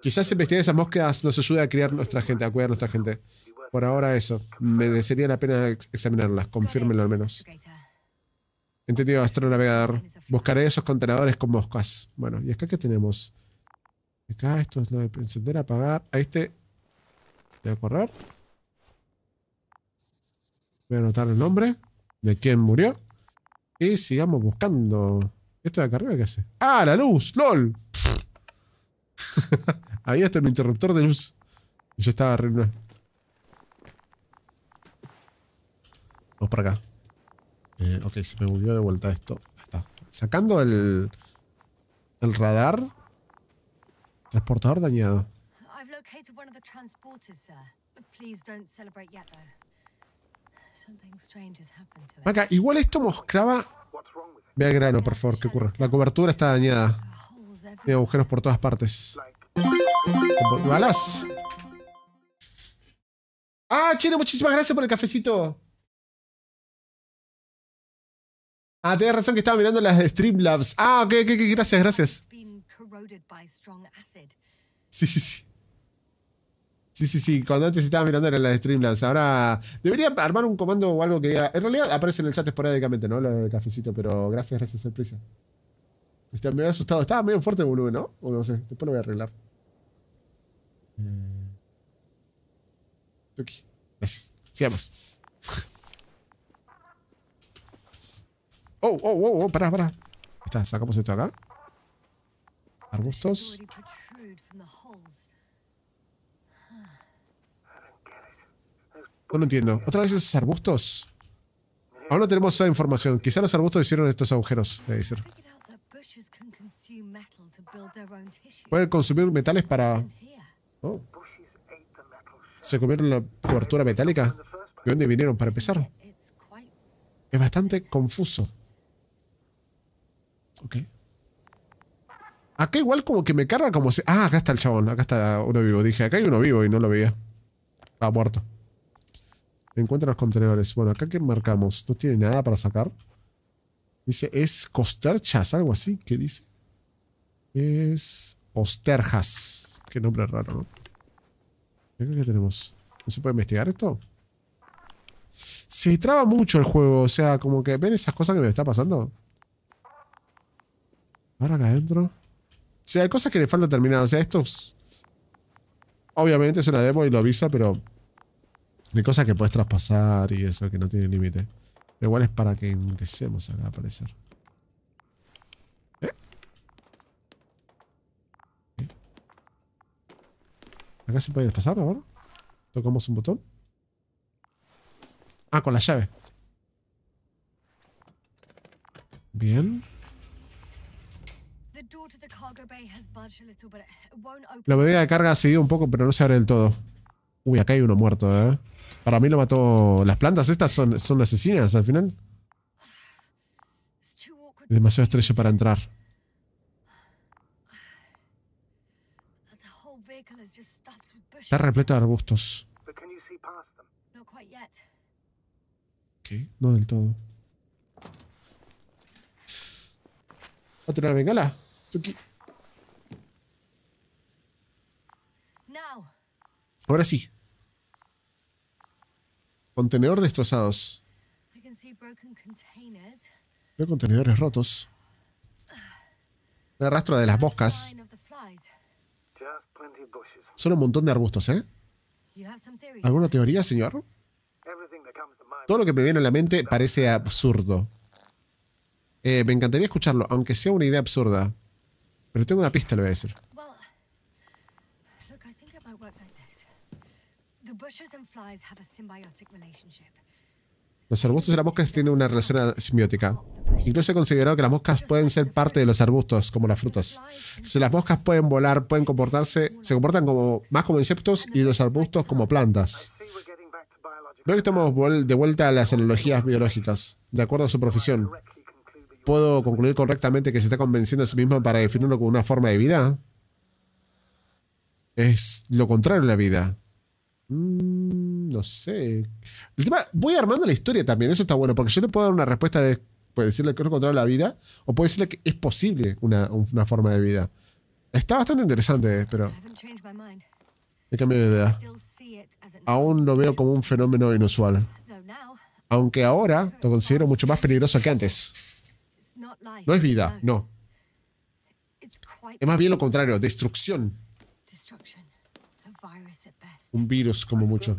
Quizás investigar esas moscas nos ayude a criar nuestra gente, a cuidar nuestra gente. Por ahora eso. Merecería la pena examinarlas. Confírmenlo al menos. Entendido, astronavegador. Buscaré esos contenedores con moscas. Bueno, ¿y acá qué tenemos? Acá esto es lo de encender, apagar. A este. Voy a correr. Voy a anotar el nombre de quién murió. Y sigamos buscando. ¿Esto de acá arriba qué hace? ¡Ah, la luz! ¡Lol! Había hasta un interruptor de luz. Y yo estaba re... Vamos para acá. Eh, ok, se me volvió de vuelta esto. Está. Sacando el, el radar. Transportador dañado. Acá, igual esto mostraba. Ve al grano, por favor, ¿qué ocurre? La cobertura está dañada. Hay agujeros por todas partes. ¡Balas! ¡Ah, Chino! Muchísimas gracias por el cafecito. Ah, tenés razón que estaba mirando las de Streamlabs. Ah, ok, ok, ok, gracias, gracias. Sí, sí, sí. Sí, sí, sí, cuando antes estaba mirando las de Streamlabs. Ahora debería armar un comando o algo que diga... En realidad aparece en el chat esporádicamente, ¿no? Lo del cafecito, pero gracias, gracias, sorpresa. Me había asustado. Estaba medio fuerte el volumen, ¿no? O no sé, después lo voy a arreglar. Ok, gracias. Sigamos. Oh, oh, oh, oh, pará, pará. Está, sacamos esto acá. Arbustos. No lo entiendo. ¿Otra vez esos arbustos? Aún no tenemos esa información. Quizá los arbustos hicieron estos agujeros. Voy a decir. Pueden consumir metales para... Oh. ¿Se comieron la cobertura metálica? ¿De dónde vinieron para empezar? Es bastante confuso. Ok. Acá igual como que me carga como si... Ah, acá está el chabón. Acá está uno vivo. Dije, acá hay uno vivo y no lo veía. Estaba muerto. Encuentra los contenedores. Bueno, acá que marcamos. No tiene nada para sacar. Dice, es costerchas, algo así. ¿Qué dice? Es... Osterjas. Qué nombre raro, ¿no? ¿Qué tenemos? ¿No se puede investigar esto? se traba mucho el juego. O sea, como que ven esas cosas que me está pasando. Ahora acá adentro. O sea, hay cosas que le falta terminar. O sea, estos... Obviamente es una demo y lo avisa, pero... Hay cosas que puedes traspasar y eso, que no tiene límite. Pero igual es para que ingresemos acá, al parecer. ¿Eh? ¿Eh? ¿Acá se puede pasar ahora? Tocamos un botón. Ah, con la llave. Bien. La medida de carga ha seguido un poco, pero no se abre del todo. Uy, acá hay uno muerto, ¿eh? Para mí lo mató... Las plantas estas son, son asesinas al final. Demasiado estrecho para entrar. Está repleto de arbustos. Ok, no del todo. ¿Va a tirar la bengala? Chucky. Ahora sí. Contenedor destrozados. Veo contenedores rotos. Me arrastro de las moscas. Solo un montón de arbustos, ¿eh? ¿Alguna teoría, señor? Todo lo que me viene a la mente parece absurdo. Eh, me encantaría escucharlo, aunque sea una idea absurda. Pero tengo una pista, le voy a decir. Los arbustos y las moscas tienen una relación simbiótica. Incluso he considerado que las moscas pueden ser parte de los arbustos, como las frutas. Si las moscas pueden volar, pueden comportarse, se comportan como, más como insectos y los arbustos como plantas. Veo que estamos de vuelta a las analogías biológicas, de acuerdo a su profesión. ¿Puedo concluir correctamente que se está convenciendo a sí mismo para definirlo como una forma de vida? Es lo contrario de la vida. Mm, no sé. El tema, voy armando la historia también, eso está bueno, porque yo le puedo dar una respuesta de puedo decirle que no controla la vida, o puedo decirle que es posible una, una forma de vida. Está bastante interesante, pero he cambiado de idea. Aún lo veo como un fenómeno inusual, aunque ahora lo considero mucho más peligroso que antes. No es vida, no. Es más bien lo contrario, destrucción. Un virus como mucho.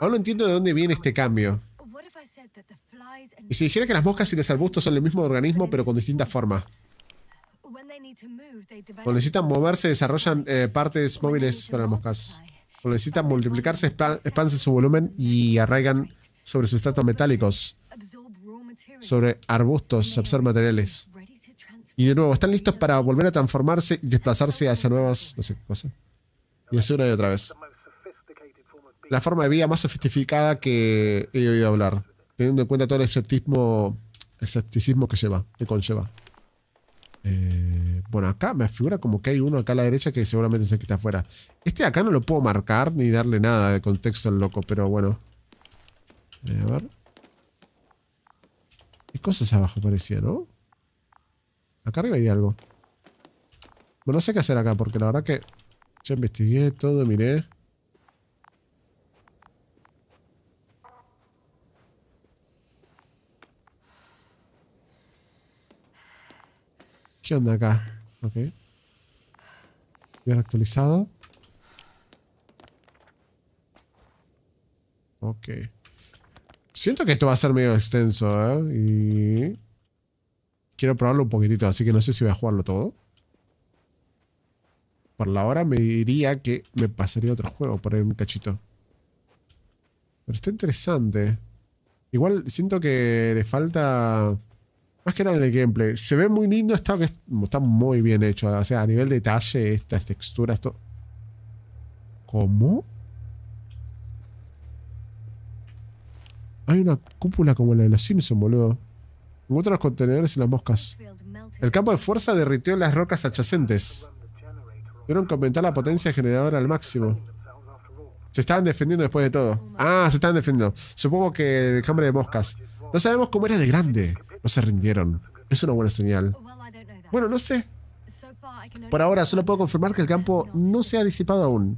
Aún no entiendo de dónde viene este cambio. Y si dijera que las moscas y los arbustos son el mismo organismo, pero con distintas formas. Cuando necesitan moverse, desarrollan eh, partes móviles para las moscas. Cuando necesitan multiplicarse, expanden su volumen y arraigan sobre sustratos metálicos. Sobre arbustos, absorben materiales. Y de nuevo, están listos para volver a transformarse y desplazarse hacia nuevas... No sé qué cosa. Y así una y otra vez. La forma de vida más sofisticada que he oído hablar, teniendo en cuenta todo el escepticismo, escepticismo que lleva, que conlleva. Eh, bueno, acá me figura como que hay uno acá a la derecha que seguramente es el que está afuera. Este de acá no lo puedo marcar ni darle nada de contexto al loco, pero bueno. Eh, a ver. Hay cosas abajo parecía, ¿no? Acá arriba hay algo. Bueno, no sé qué hacer acá, porque la verdad que yo investigué todo, miré. ¿Qué onda acá? Ok. Bien actualizado. Ok. Siento que esto va a ser medio extenso, ¿eh? Y... Quiero probarlo un poquitito, así que no sé si voy a jugarlo todo. Por la hora me diría que me pasaría otro juego por ahí un cachito. Pero está interesante. Igual siento que le falta... Más que nada en el gameplay. Se ve muy lindo, está, está muy bien hecho. O sea, a nivel de detalle, estas texturas, esto. ¿Cómo? Hay una cúpula como la de los Simpsons, boludo. Encuentra los contenedores y las moscas. El campo de fuerza derritió las rocas adyacentes. Tuvieron que aumentar la potencia generadora al máximo. Se estaban defendiendo después de todo. Ah, se estaban defendiendo. Supongo que el hambre de moscas. No sabemos cómo era de grande. No se rindieron. Es una buena señal. Bueno, no sé. Por ahora solo puedo confirmar que el campo no se ha disipado aún.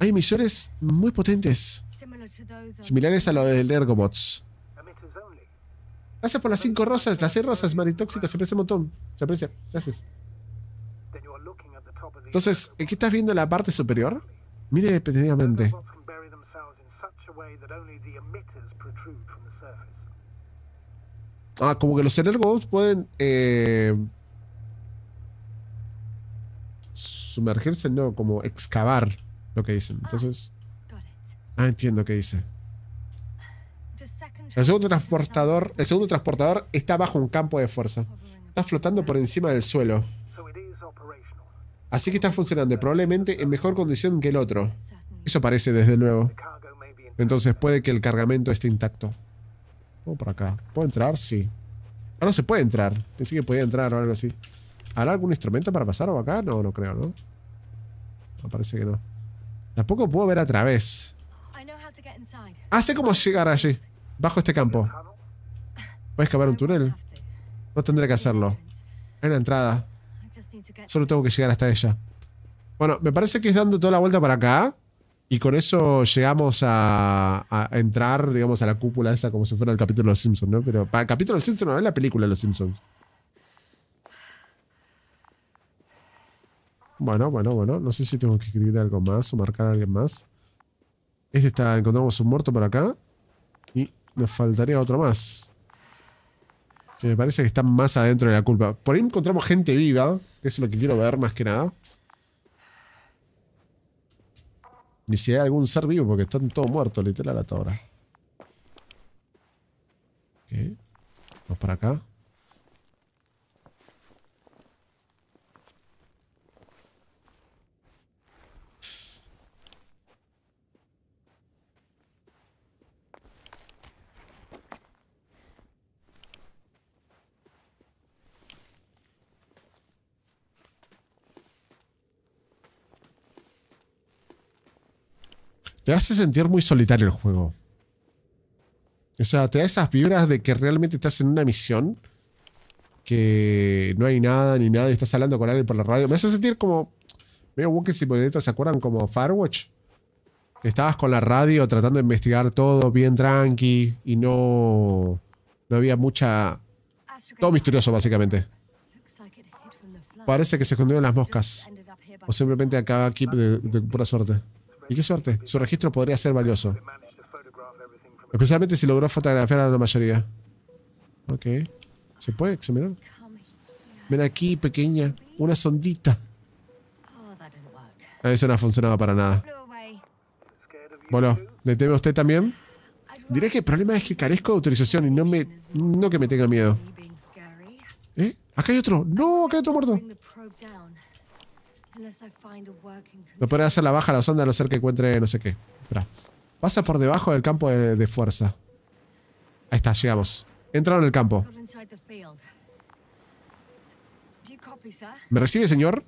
Hay emisiones muy potentes, similares a lo del Ergobots. Gracias por las cinco rosas, las seis rosas, Maritóxica, se aprecia un montón. Se aprecia, gracias. Entonces, ¿qué estás viendo en la parte superior? Mire detenidamente. Ah, como que los Energobots pueden eh, sumergirse, no, como excavar lo que dicen. Entonces, ah, entiendo qué dice. El segundo transportador, el segundo transportador está bajo un campo de fuerza. Está flotando por encima del suelo. Así que está funcionando, probablemente en mejor condición que el otro. Eso parece, desde luego. Entonces puede que el cargamento esté intacto. Vamos por acá. ¿Puedo entrar? Sí. Ah, no se puede entrar. Pensé que podía entrar o algo así. ¿Hará algún instrumento para pasar o acá? No, no creo, ¿no? No, parece que no. Tampoco puedo ver a través. Ah, sé cómo llegar allí. Bajo este campo. ¿Puedes cavar un túnel? No tendré que hacerlo. Hay una entrada. Solo tengo que llegar hasta ella. Bueno, me parece que es dando toda la vuelta para acá. Y con eso llegamos a, a entrar, digamos, a la cúpula esa, como si fuera el capítulo de los Simpsons, ¿no? Pero para el capítulo de los Simpsons no es la película de los Simpsons. Bueno, bueno, bueno. No sé si tengo que escribir algo más o marcar a alguien más. Este está, encontramos un muerto por acá. Y nos faltaría otro más. Que me parece que está más adentro de la culpa. Por ahí encontramos gente viva. Que es lo que quiero ver más que nada. Ni si hay algún ser vivo, porque están todos muertos, literal, hasta ahora. Ok. Vamos para acá. Te hace sentir muy solitario el juego. O sea, te da esas vibras de que realmente estás en una misión. Que no hay nada, ni nada, y estás hablando con alguien por la radio. Me hace sentir como... Medio Walking Simulator, ¿se acuerdan? Como Firewatch. Estabas con la radio tratando de investigar todo bien tranqui. Y no... No había mucha... Todo misterioso, básicamente. Parece que se escondieron las moscas. O simplemente acaba aquí de, de pura suerte. Y qué suerte, su registro podría ser valioso. Especialmente si logró fotografiar a la mayoría. Ok. ¿Se puede examinar? Ven aquí, pequeña. Una sondita. Eso no ha funcionado para nada. Bueno, ¿le teme usted también? Diré que el problema es que carezco de autorización y no me... No que me tenga miedo. ¿Eh? Acá hay otro. No, acá hay otro muerto. No podré hacer la baja a la sonda a no ser que encuentre no sé qué. Espera. Pasa por debajo del campo de, de fuerza. Ahí está, llegamos. Entraron en el campo. ¿Me recibe, señor?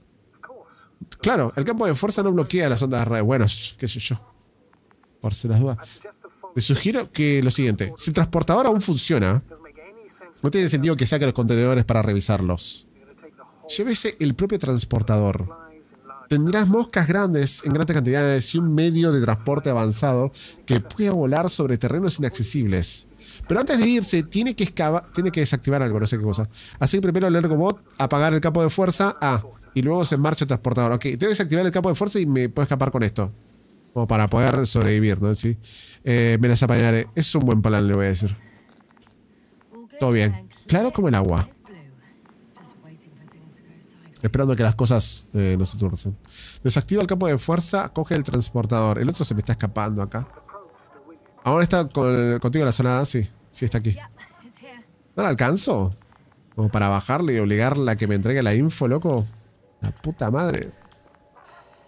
Claro, el campo de fuerza no bloquea las ondas de radio. Bueno, qué sé yo. Por si las dudas. Le sugiero que lo siguiente. Si el transportador aún funciona, no tiene sentido que saque los contenedores para revisarlos. Llévese el propio transportador. Tendrás moscas grandes en grandes cantidades y un medio de transporte avanzado que pueda volar sobre terrenos inaccesibles. Pero antes de irse, tiene que, tiene que desactivar algo, no sé qué cosa. Así que primero el Ergobot, apagar el campo de fuerza, ah, y luego se marcha el transportador. Ok, tengo que desactivar el campo de fuerza y me puedo escapar con esto. Como para poder sobrevivir, ¿no? Sí. Eh, me las apañaré. Es un buen plan, le voy a decir. Todo bien. Claro como el agua. Esperando que las cosas eh, no se tuercen. Desactiva el campo de fuerza, coge el transportador. El otro se me está escapando acá. Ahora está con, contigo en la zona, sí. Sí, está aquí. ¿No la alcanzo? Como para bajarle y obligarla a que me entregue la info, loco. La puta madre.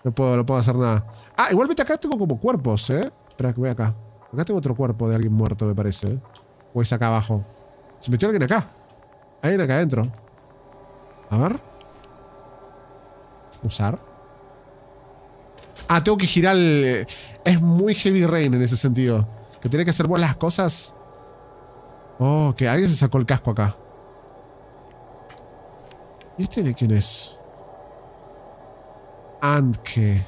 No puedo, no puedo hacer nada. Ah, igualmente acá tengo como cuerpos, ¿eh? Espera, que voy acá. Acá tengo otro cuerpo de alguien muerto, me parece, ¿eh? O es acá abajo. Se metió alguien acá. Hay alguien acá adentro. A ver... Usar. Ah, tengo que girar el... Es muy Heavy Rain en ese sentido. Que tiene que hacer vos las cosas. Oh, que alguien se sacó el casco acá. ¿Y este de quién es? Antke.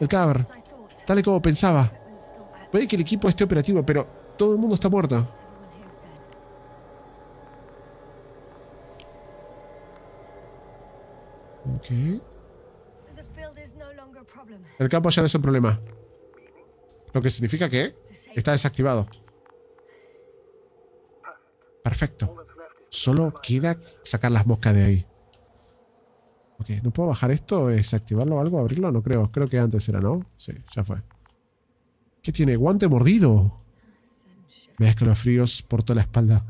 el cadáver, tal y como pensaba. Puede que el equipo esté operativo, pero todo el mundo está muerto. Ok. El campo ya no es un problema. Lo que significa que está desactivado. Perfecto. Solo queda sacar las moscas de ahí. Ok, ¿no puedo bajar esto? ¿Desactivarlo o algo? ¿Abrirlo? No creo. Creo que antes era, ¿no? Sí, ya fue. ¿Qué tiene? ¡Guante mordido! Me da escalofríos por toda la espalda.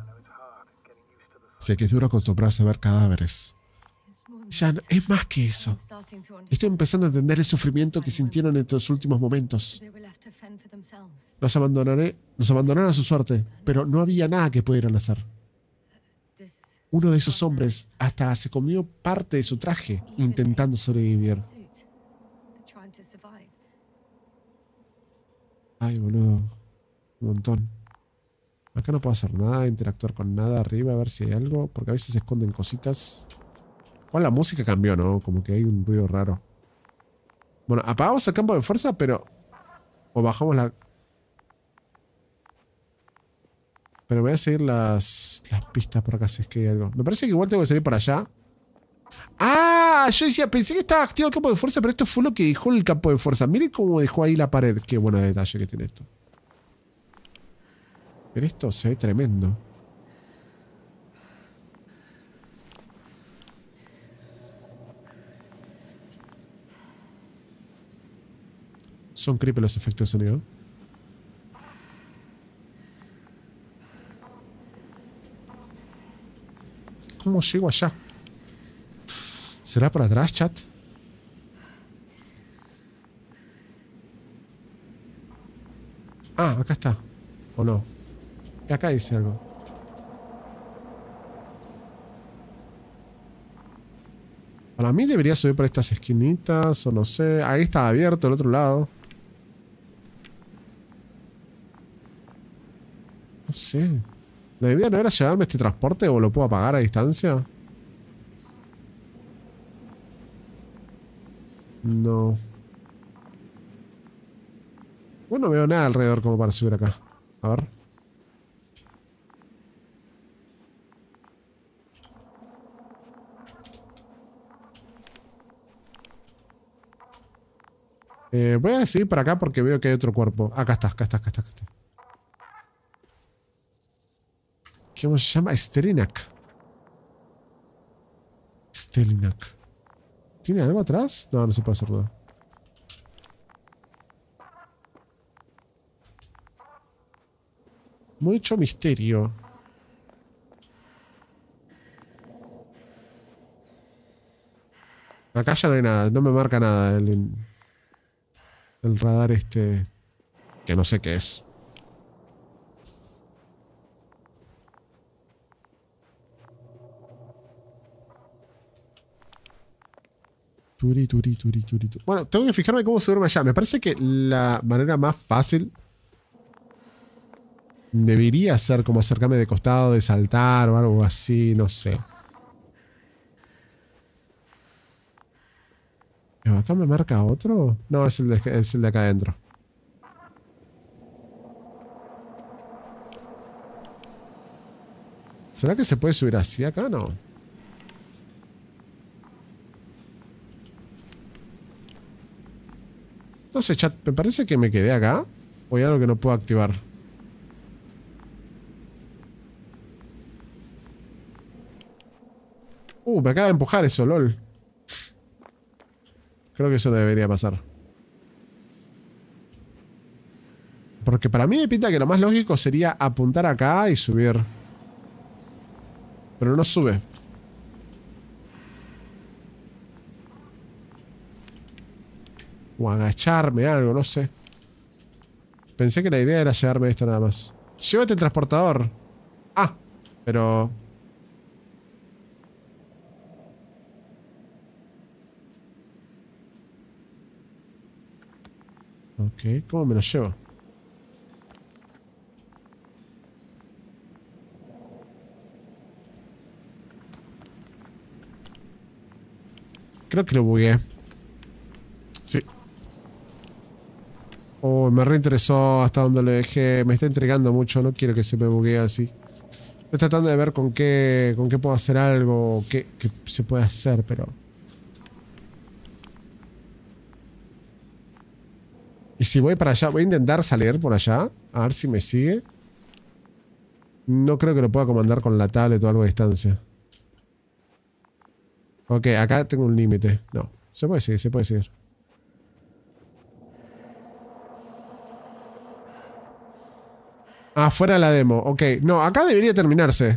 Sé que es duro acostumbrarse a ver cadáveres. Ya no, es más que eso. Estoy empezando a entender el sufrimiento que sintieron en estos últimos momentos. Los abandonaré, los abandonaron a su suerte, pero no había nada que pudieran hacer. Uno de esos hombres hasta se comió parte de su traje intentando sobrevivir. Ay, boludo. Un montón. Acá no puedo hacer nada, interactuar con nada arriba, a ver si hay algo, porque a veces se esconden cositas. O la música cambió, ¿no? Como que hay un ruido raro. Bueno, apagamos el campo de fuerza, pero... O bajamos la... Pero voy a seguir las, las pistas por acá si es que hay algo. Me parece que igual tengo que salir para allá. ¡Ah! Yo decía, pensé que estaba activo el campo de fuerza, pero esto fue lo que dejó el campo de fuerza. Miren cómo dejó ahí la pared. Qué buen detalle que tiene esto. Pero esto se ve tremendo. Son creepy los efectos de sonido. ¿Cómo llego allá? ¿Será por atrás, chat? Ah, acá está. ¿O no? Y acá dice algo. Para mí debería subir por estas esquinitas, o no sé. Ahí está abierto el otro lado. No sé. ¿La idea no era llevarme este transporte o lo puedo apagar a distancia? No. Bueno, no veo nada alrededor como para subir acá. A ver. Eh, voy a seguir para acá porque veo que hay otro cuerpo. Acá está, acá está, acá está, acá está. ¿Cómo se llama? Stelinak. Stelinak. ¿Tiene algo atrás? No, no se puede hacer nada. Mucho misterio. Acá ya no hay nada. No me marca nada el, el radar este. Que no sé qué es. Turi, turi, turi, turi, turi. Bueno, tengo que fijarme cómo subirme allá. Me parece que la manera más fácil debería ser como acercarme de costado, de saltar o algo así, no sé. Pero acá me marca otro. No, es el de, es el de acá adentro. ¿Será que se puede subir así acá? No. No sé, chat, me parece que me quedé acá. O hay algo que no puedo activar. Uh, me acaba de empujar eso, lol. Creo que eso no debería pasar. Porque para mí me pinta que lo más lógico sería apuntar acá y subir. Pero no sube. O agacharme, algo, no sé. Pensé que la idea era llevarme esto nada más. Llévate el transportador. Ah, pero... Ok, ¿cómo me lo llevo? Creo que lo bugueé. Sí. Oh, me reinteresó hasta donde lo dejé. Me está intrigando mucho, no quiero que se me buguee así. Estoy tratando de ver con qué, con qué puedo hacer algo, qué, qué se puede hacer, pero... Y si voy para allá, voy a intentar salir por allá. A ver si me sigue. No creo que lo pueda comandar con la tablet o algo a distancia. Ok, acá tengo un límite. No, se puede seguir, se puede seguir. Ah, fuera la demo. Ok, no, acá debería terminarse.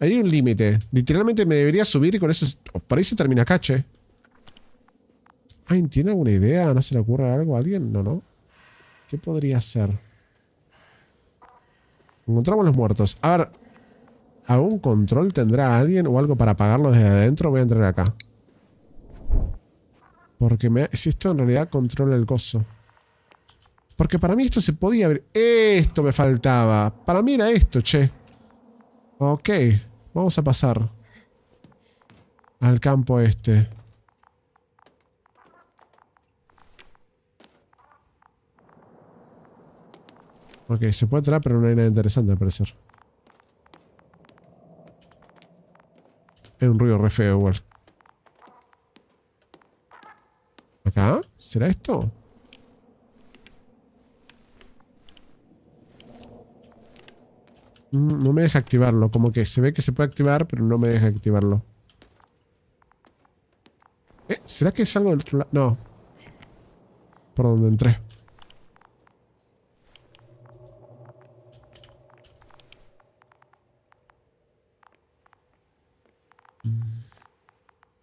Hay un límite. Literalmente me debería subir y con eso... Oh, por ahí se termina, cache. Ay, ¿tiene alguna idea? ¿No se le ocurre algo a alguien? No, no. ¿Qué podría hacer? Encontramos los muertos. A ver. ¿Algún control tendrá alguien o algo para apagarlo desde adentro? Voy a entrar acá. Porque me... Si esto en realidad controla el coso. Porque para mí esto se podía abrir. Esto me faltaba. Para mí era esto, che. Ok. Vamos a pasar al campo este. Ok, se puede entrar, pero no hay nada interesante al parecer. Es un ruido re feo, igual. ¿Acá? ¿Será esto? No me deja activarlo. Como que se ve que se puede activar, pero no me deja activarlo. ¿Eh? ¿Será que es algo del otro lado? No. Por donde entré.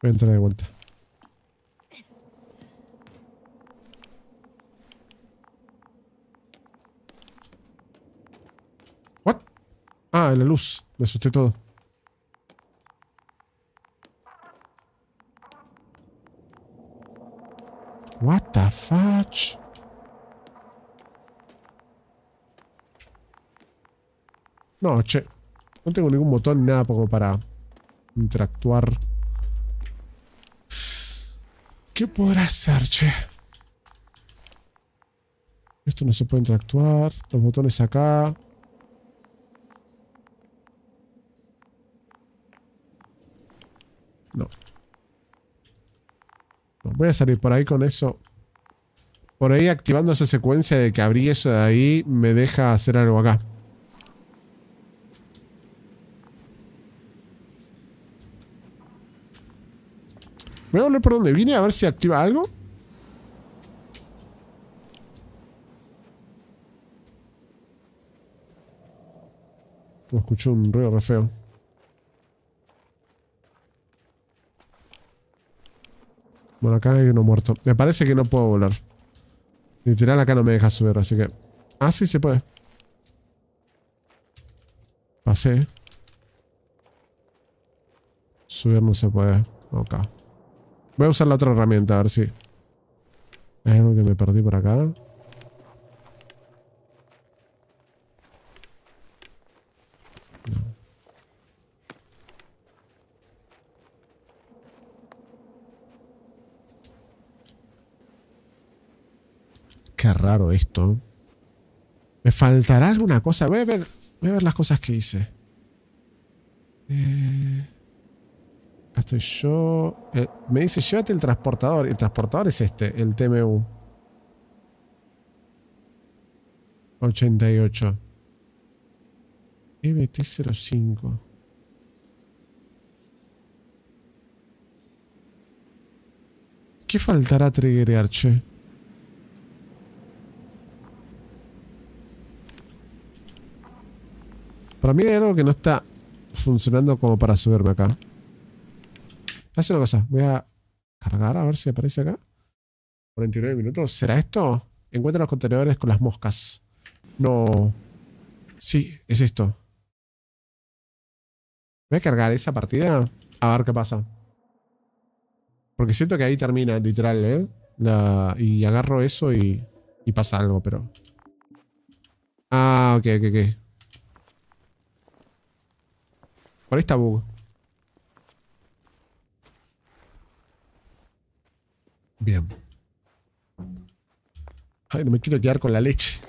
Voy a entrar de vuelta. ¿What? Ah, la luz. Me asusté todo. What the fuck? No, che. No tengo ningún botón ni nada como para interactuar. ¿Qué podrá hacer, che? Esto no se puede interactuar. Los botones acá. No. No. Voy a salir por ahí con eso. Por ahí activando esa secuencia de que abrí eso de ahí, me deja hacer algo acá. Voy a volver por donde vine a ver si activa algo. Me escuchó un ruido re feo. Bueno, acá hay uno muerto. Me parece que no puedo volar. Literal, acá no me deja subir, así que... Ah, sí, se puede. Pasé. Subir no se puede. Ok. Voy a usar la otra herramienta, a ver si... Hay algo que me perdí por acá. No. Qué raro esto. ¿Me faltará alguna cosa? Voy a ver, voy a ver las cosas que hice. Eh... Estoy yo... Eh, me dice, llévate el transportador. El transportador es este, el T M U. ochenta y ocho. E B T cero cinco. ¿Qué faltará triggerear, che? Para mí hay algo que no está funcionando como para subirme acá. Hace una cosa, voy a cargar a ver si aparece acá. cuarenta y nueve minutos, ¿será esto? Encuentra los contenedores con las moscas. No. Sí, es esto. Voy a cargar esa partida a ver qué pasa. Porque siento que ahí termina, literal, ¿eh? La, y agarro eso y, y pasa algo, pero... Ah, ok, ok, ok. Por ahí está bug. Bien. Ay, no me quiero quedar con la leche.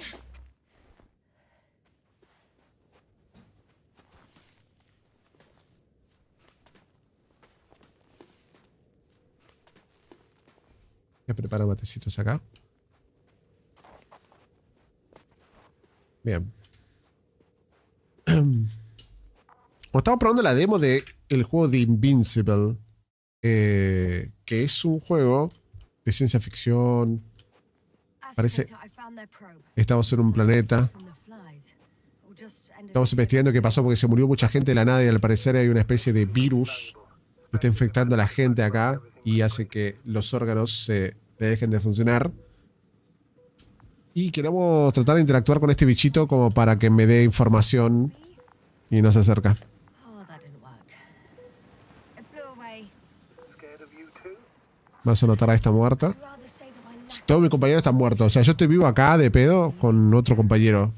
Ya preparo batecitos acá. Bien. O estamos probando la demo del de juego The Invincible. Eh, que es un juego de ciencia ficción. Parece... Estamos en un planeta. Estamos investigando qué pasó porque se murió mucha gente de la nada y al parecer hay una especie de virus que está infectando a la gente acá y hace que los órganos se dejen de funcionar. Y queremos tratar de interactuar con este bichito como para que me dé información y no se acerca. Vas a notar a esta muerta. Todos mis compañeros están muertos. O sea, yo estoy vivo acá de pedo con otro compañero.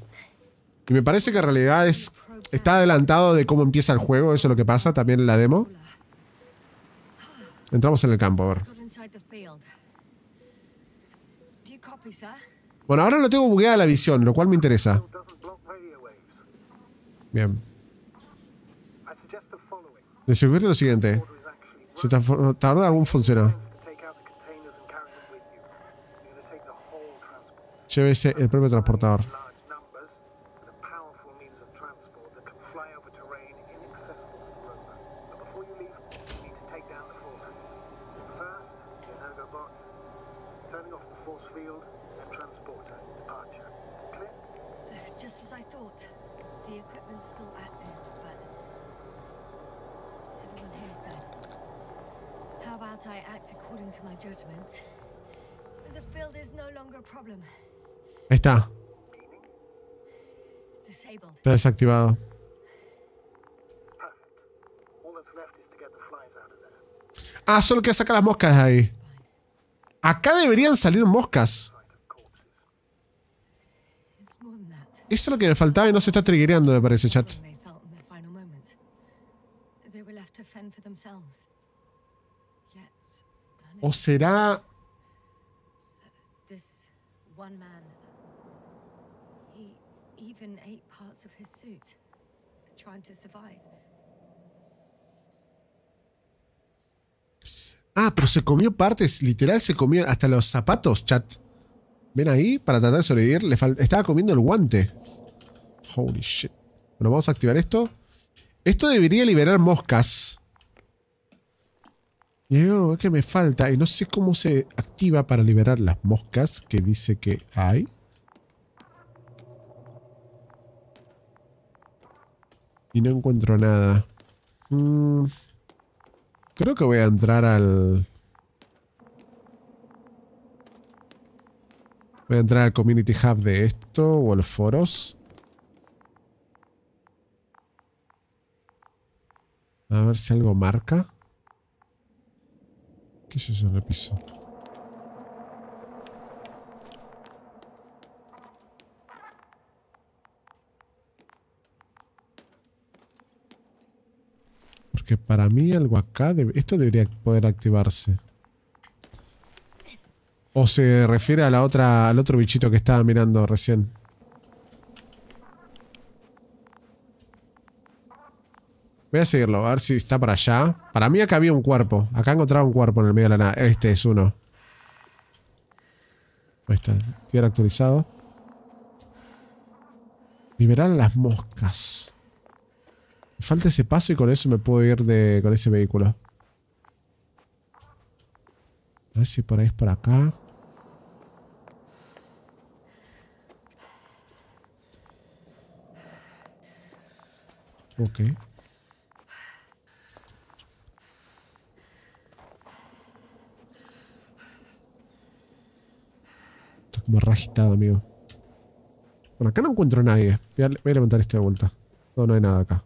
Y me parece que en realidad es, está adelantado de cómo empieza el juego. Eso es lo que pasa también en la demo. Entramos en el campo, a ver. Bueno, ahora no tengo bugueada la visión, lo cual me interesa. Bien. Descubrí lo siguiente. Se tarda algún funciona. Llévese el propio transportador. Está. Está desactivado. Ah, solo queda sacar las moscas de ahí. Acá deberían salir moscas. Eso es lo que me faltaba y no se está triggereando, me parece, chat. O será... Ah, pero se comió partes, literal se comió hasta los zapatos, chat. Ven ahí, para tratar de sobrevivir, le fal... estaba comiendo el guante. Holy shit. Bueno, vamos a activar esto. Esto debería liberar moscas. Y hay algo que me falta, y no sé cómo se activa para liberar las moscas que dice que hay. Y no encuentro nada. Mm, creo que voy a entrar al... Voy a entrar al Community Hub de esto o a los foros. A ver si algo marca. ¿Qué es eso en el piso? Porque para mí algo acá... Debe, esto debería poder activarse. O se refiere a la otra, al otro bichito que estaba mirando recién. Voy a seguirlo, a ver si está para allá. Para mí acá había un cuerpo. Acá encontraba un cuerpo en el medio de la nada. Este es uno. Ahí está. Tierra actualizado. Liberar las moscas. Me falta ese paso y con eso me puedo ir de, con ese vehículo. A ver si por ahí es para acá. Ok. Como rajitado, amigo. Bueno, acá no encuentro a nadie. Voy a, voy a levantar esto de vuelta. No, no hay nada acá.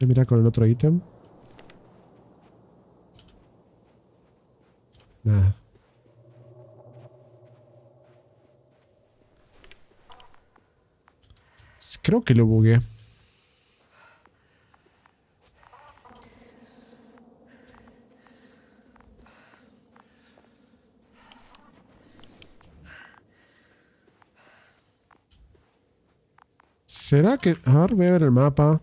Voy a mirar con el otro ítem. Nada. Creo que lo bugué. ¿Será que...? A ver, voy a ver el mapa.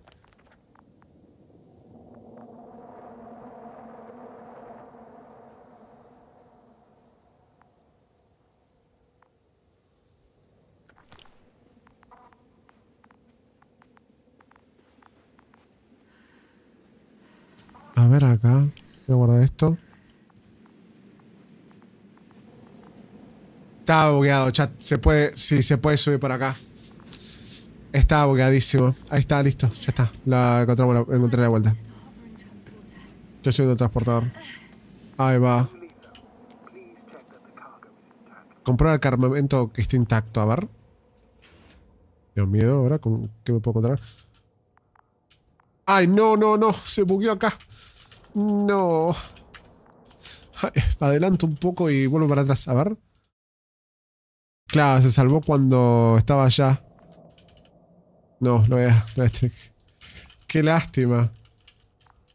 A ver acá. Voy a guardar esto. Estaba bugueado, chat. Se puede... Sí, se puede subir por acá. Estaba bugueadísimo. Ahí está, listo. Ya está. La encontramos, la encontré de vuelta. Yo soy un transportador. Ahí va. Comprueba el cargamento que esté intacto. A ver. Tengo miedo ahora. ¿Con qué me puedo encontrar? Ay, no, no, no. Se bugueó acá. No. Adelanto un poco y vuelvo para atrás. A ver. Claro, se salvó cuando estaba allá. No, lo voy a... Qué lástima.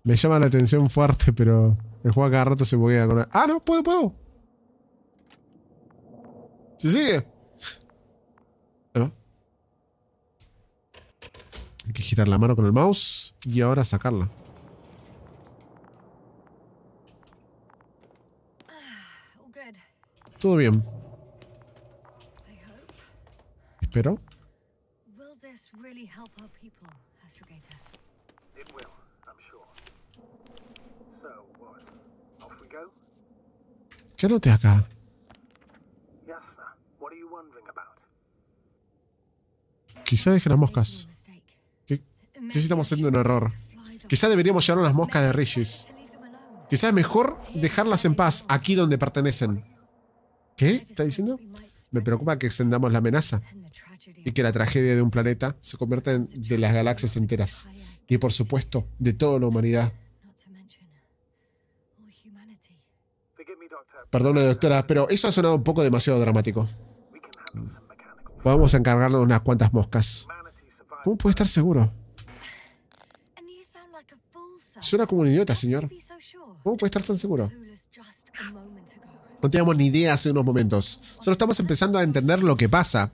Me llama la atención fuerte, pero el juego a cada rato se buguea con... ¡Ah, no! ¡Puedo, puedo! ¿Se sigue? ¿No? Hay que girar la mano con el mouse y ahora sacarla. Todo bien. Espero. ¿Qué noté acá? Quizá deje las moscas. ¿Qué? ¿Qué estamos haciendo un error? Quizá deberíamos llevar unas moscas de Regis. Quizá es mejor dejarlas en paz, aquí donde pertenecen. ¿Qué? ¿Está diciendo? Me preocupa que extendamos la amenaza y que la tragedia de un planeta se convierta en de las galaxias enteras y, por supuesto, de toda la humanidad. Perdone, doctora, pero eso ha sonado un poco demasiado dramático. Vamos a encargarnos unas cuantas moscas. ¿Cómo puede estar seguro? Suena como un idiota, señor. ¿Cómo puede estar tan seguro? No teníamos ni idea hace unos momentos. Solo estamos empezando a entender lo que pasa.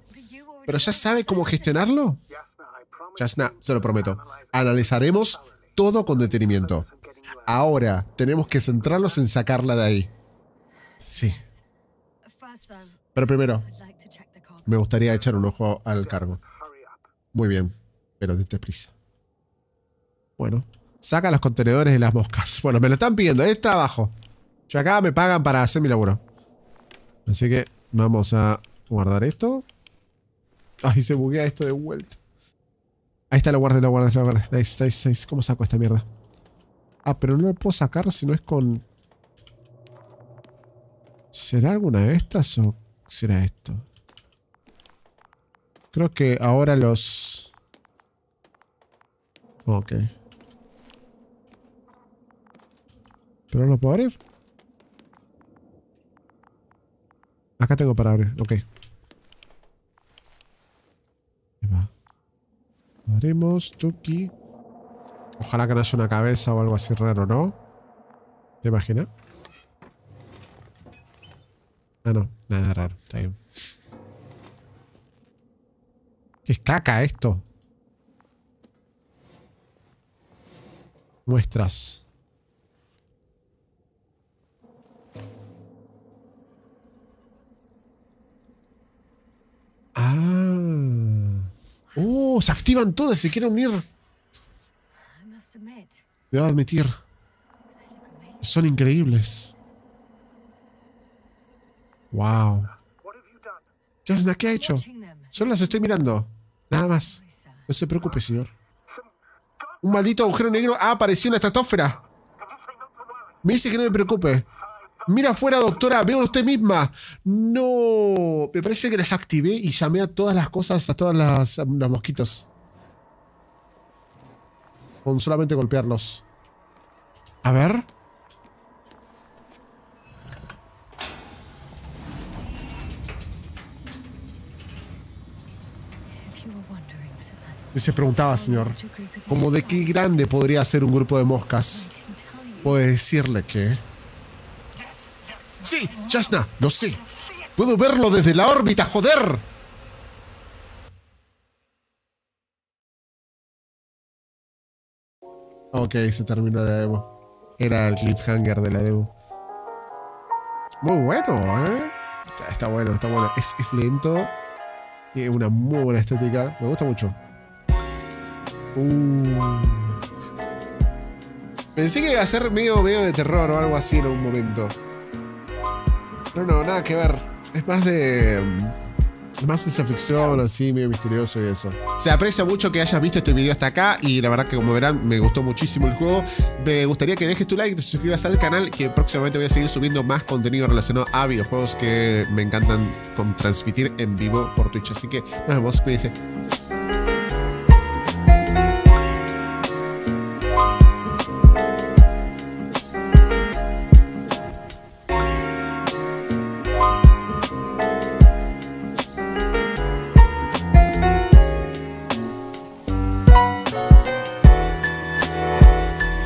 ¿Pero ya sabe cómo gestionarlo? Yasna, se lo prometo. Analizaremos todo con detenimiento. Ahora, tenemos que centrarnos en sacarla de ahí. Sí. Pero primero, me gustaría echar un ojo al cargo. Muy bien, pero date prisa. Bueno, saca los contenedores de las moscas. Bueno, me lo están pidiendo, ahí está abajo. Yo acá me pagan para hacer mi laburo. Así que vamos a guardar esto. Ay, se buguea esto de vuelta. Ahí está, lo guardé, lo guardé, lo guardé. Ahí está, ahí está, ahí está. ¿Cómo saco esta mierda? Ah, pero no lo puedo sacar si no es con... ¿Será alguna de estas o será esto? Creo que ahora los... Ok. ¿Pero no lo puedo abrir? Acá tengo para abrir, ok. Ahí va. Abrimos, tuki. Ojalá que no haya una cabeza o algo así raro, ¿no? ¿Te imaginas? Ah, no, nada raro, está bien. ¿Qué es caca esto? Muestras. Ah. Oh, se activan todas, se quieren unir. Debo admitir. Son increíbles. Wow. Yasna, ¿qué ha hecho? Solo las estoy mirando. Nada más. No se preocupe, señor. Un maldito agujero negro ha aparecido en la estratosfera. Me dice que no me preocupe. Mira afuera, doctora, veo usted misma. No, me parece que las activé y llamé a todas las cosas, a todas las, a los mosquitos. Con solamente golpearlos. A ver. Y se preguntaba, señor, ¿cómo de qué grande podría ser un grupo de moscas? Puedo decirle que... Sí, Yasna, lo sé. Puedo verlo desde la órbita, joder. Ok, se terminó la demo. Era el cliffhanger de la demo. Muy bueno, ¿eh? Está, está bueno, está bueno. Es, es lento. Tiene una muy buena estética. Me gusta mucho. Uh. Pensé que iba a ser medio, medio de terror o algo así en un momento. No, no, nada que ver. Es más de... más ciencia ficción, así, medio misterioso y eso. Se aprecia mucho que hayas visto este video hasta acá. Y la verdad que, como verán, me gustó muchísimo el juego. Me gustaría que dejes tu like, te suscribas al canal, que próximamente voy a seguir subiendo más contenido relacionado a videojuegos que me encantan con transmitir en vivo por Twitch. Así que nos vemos, cuídense.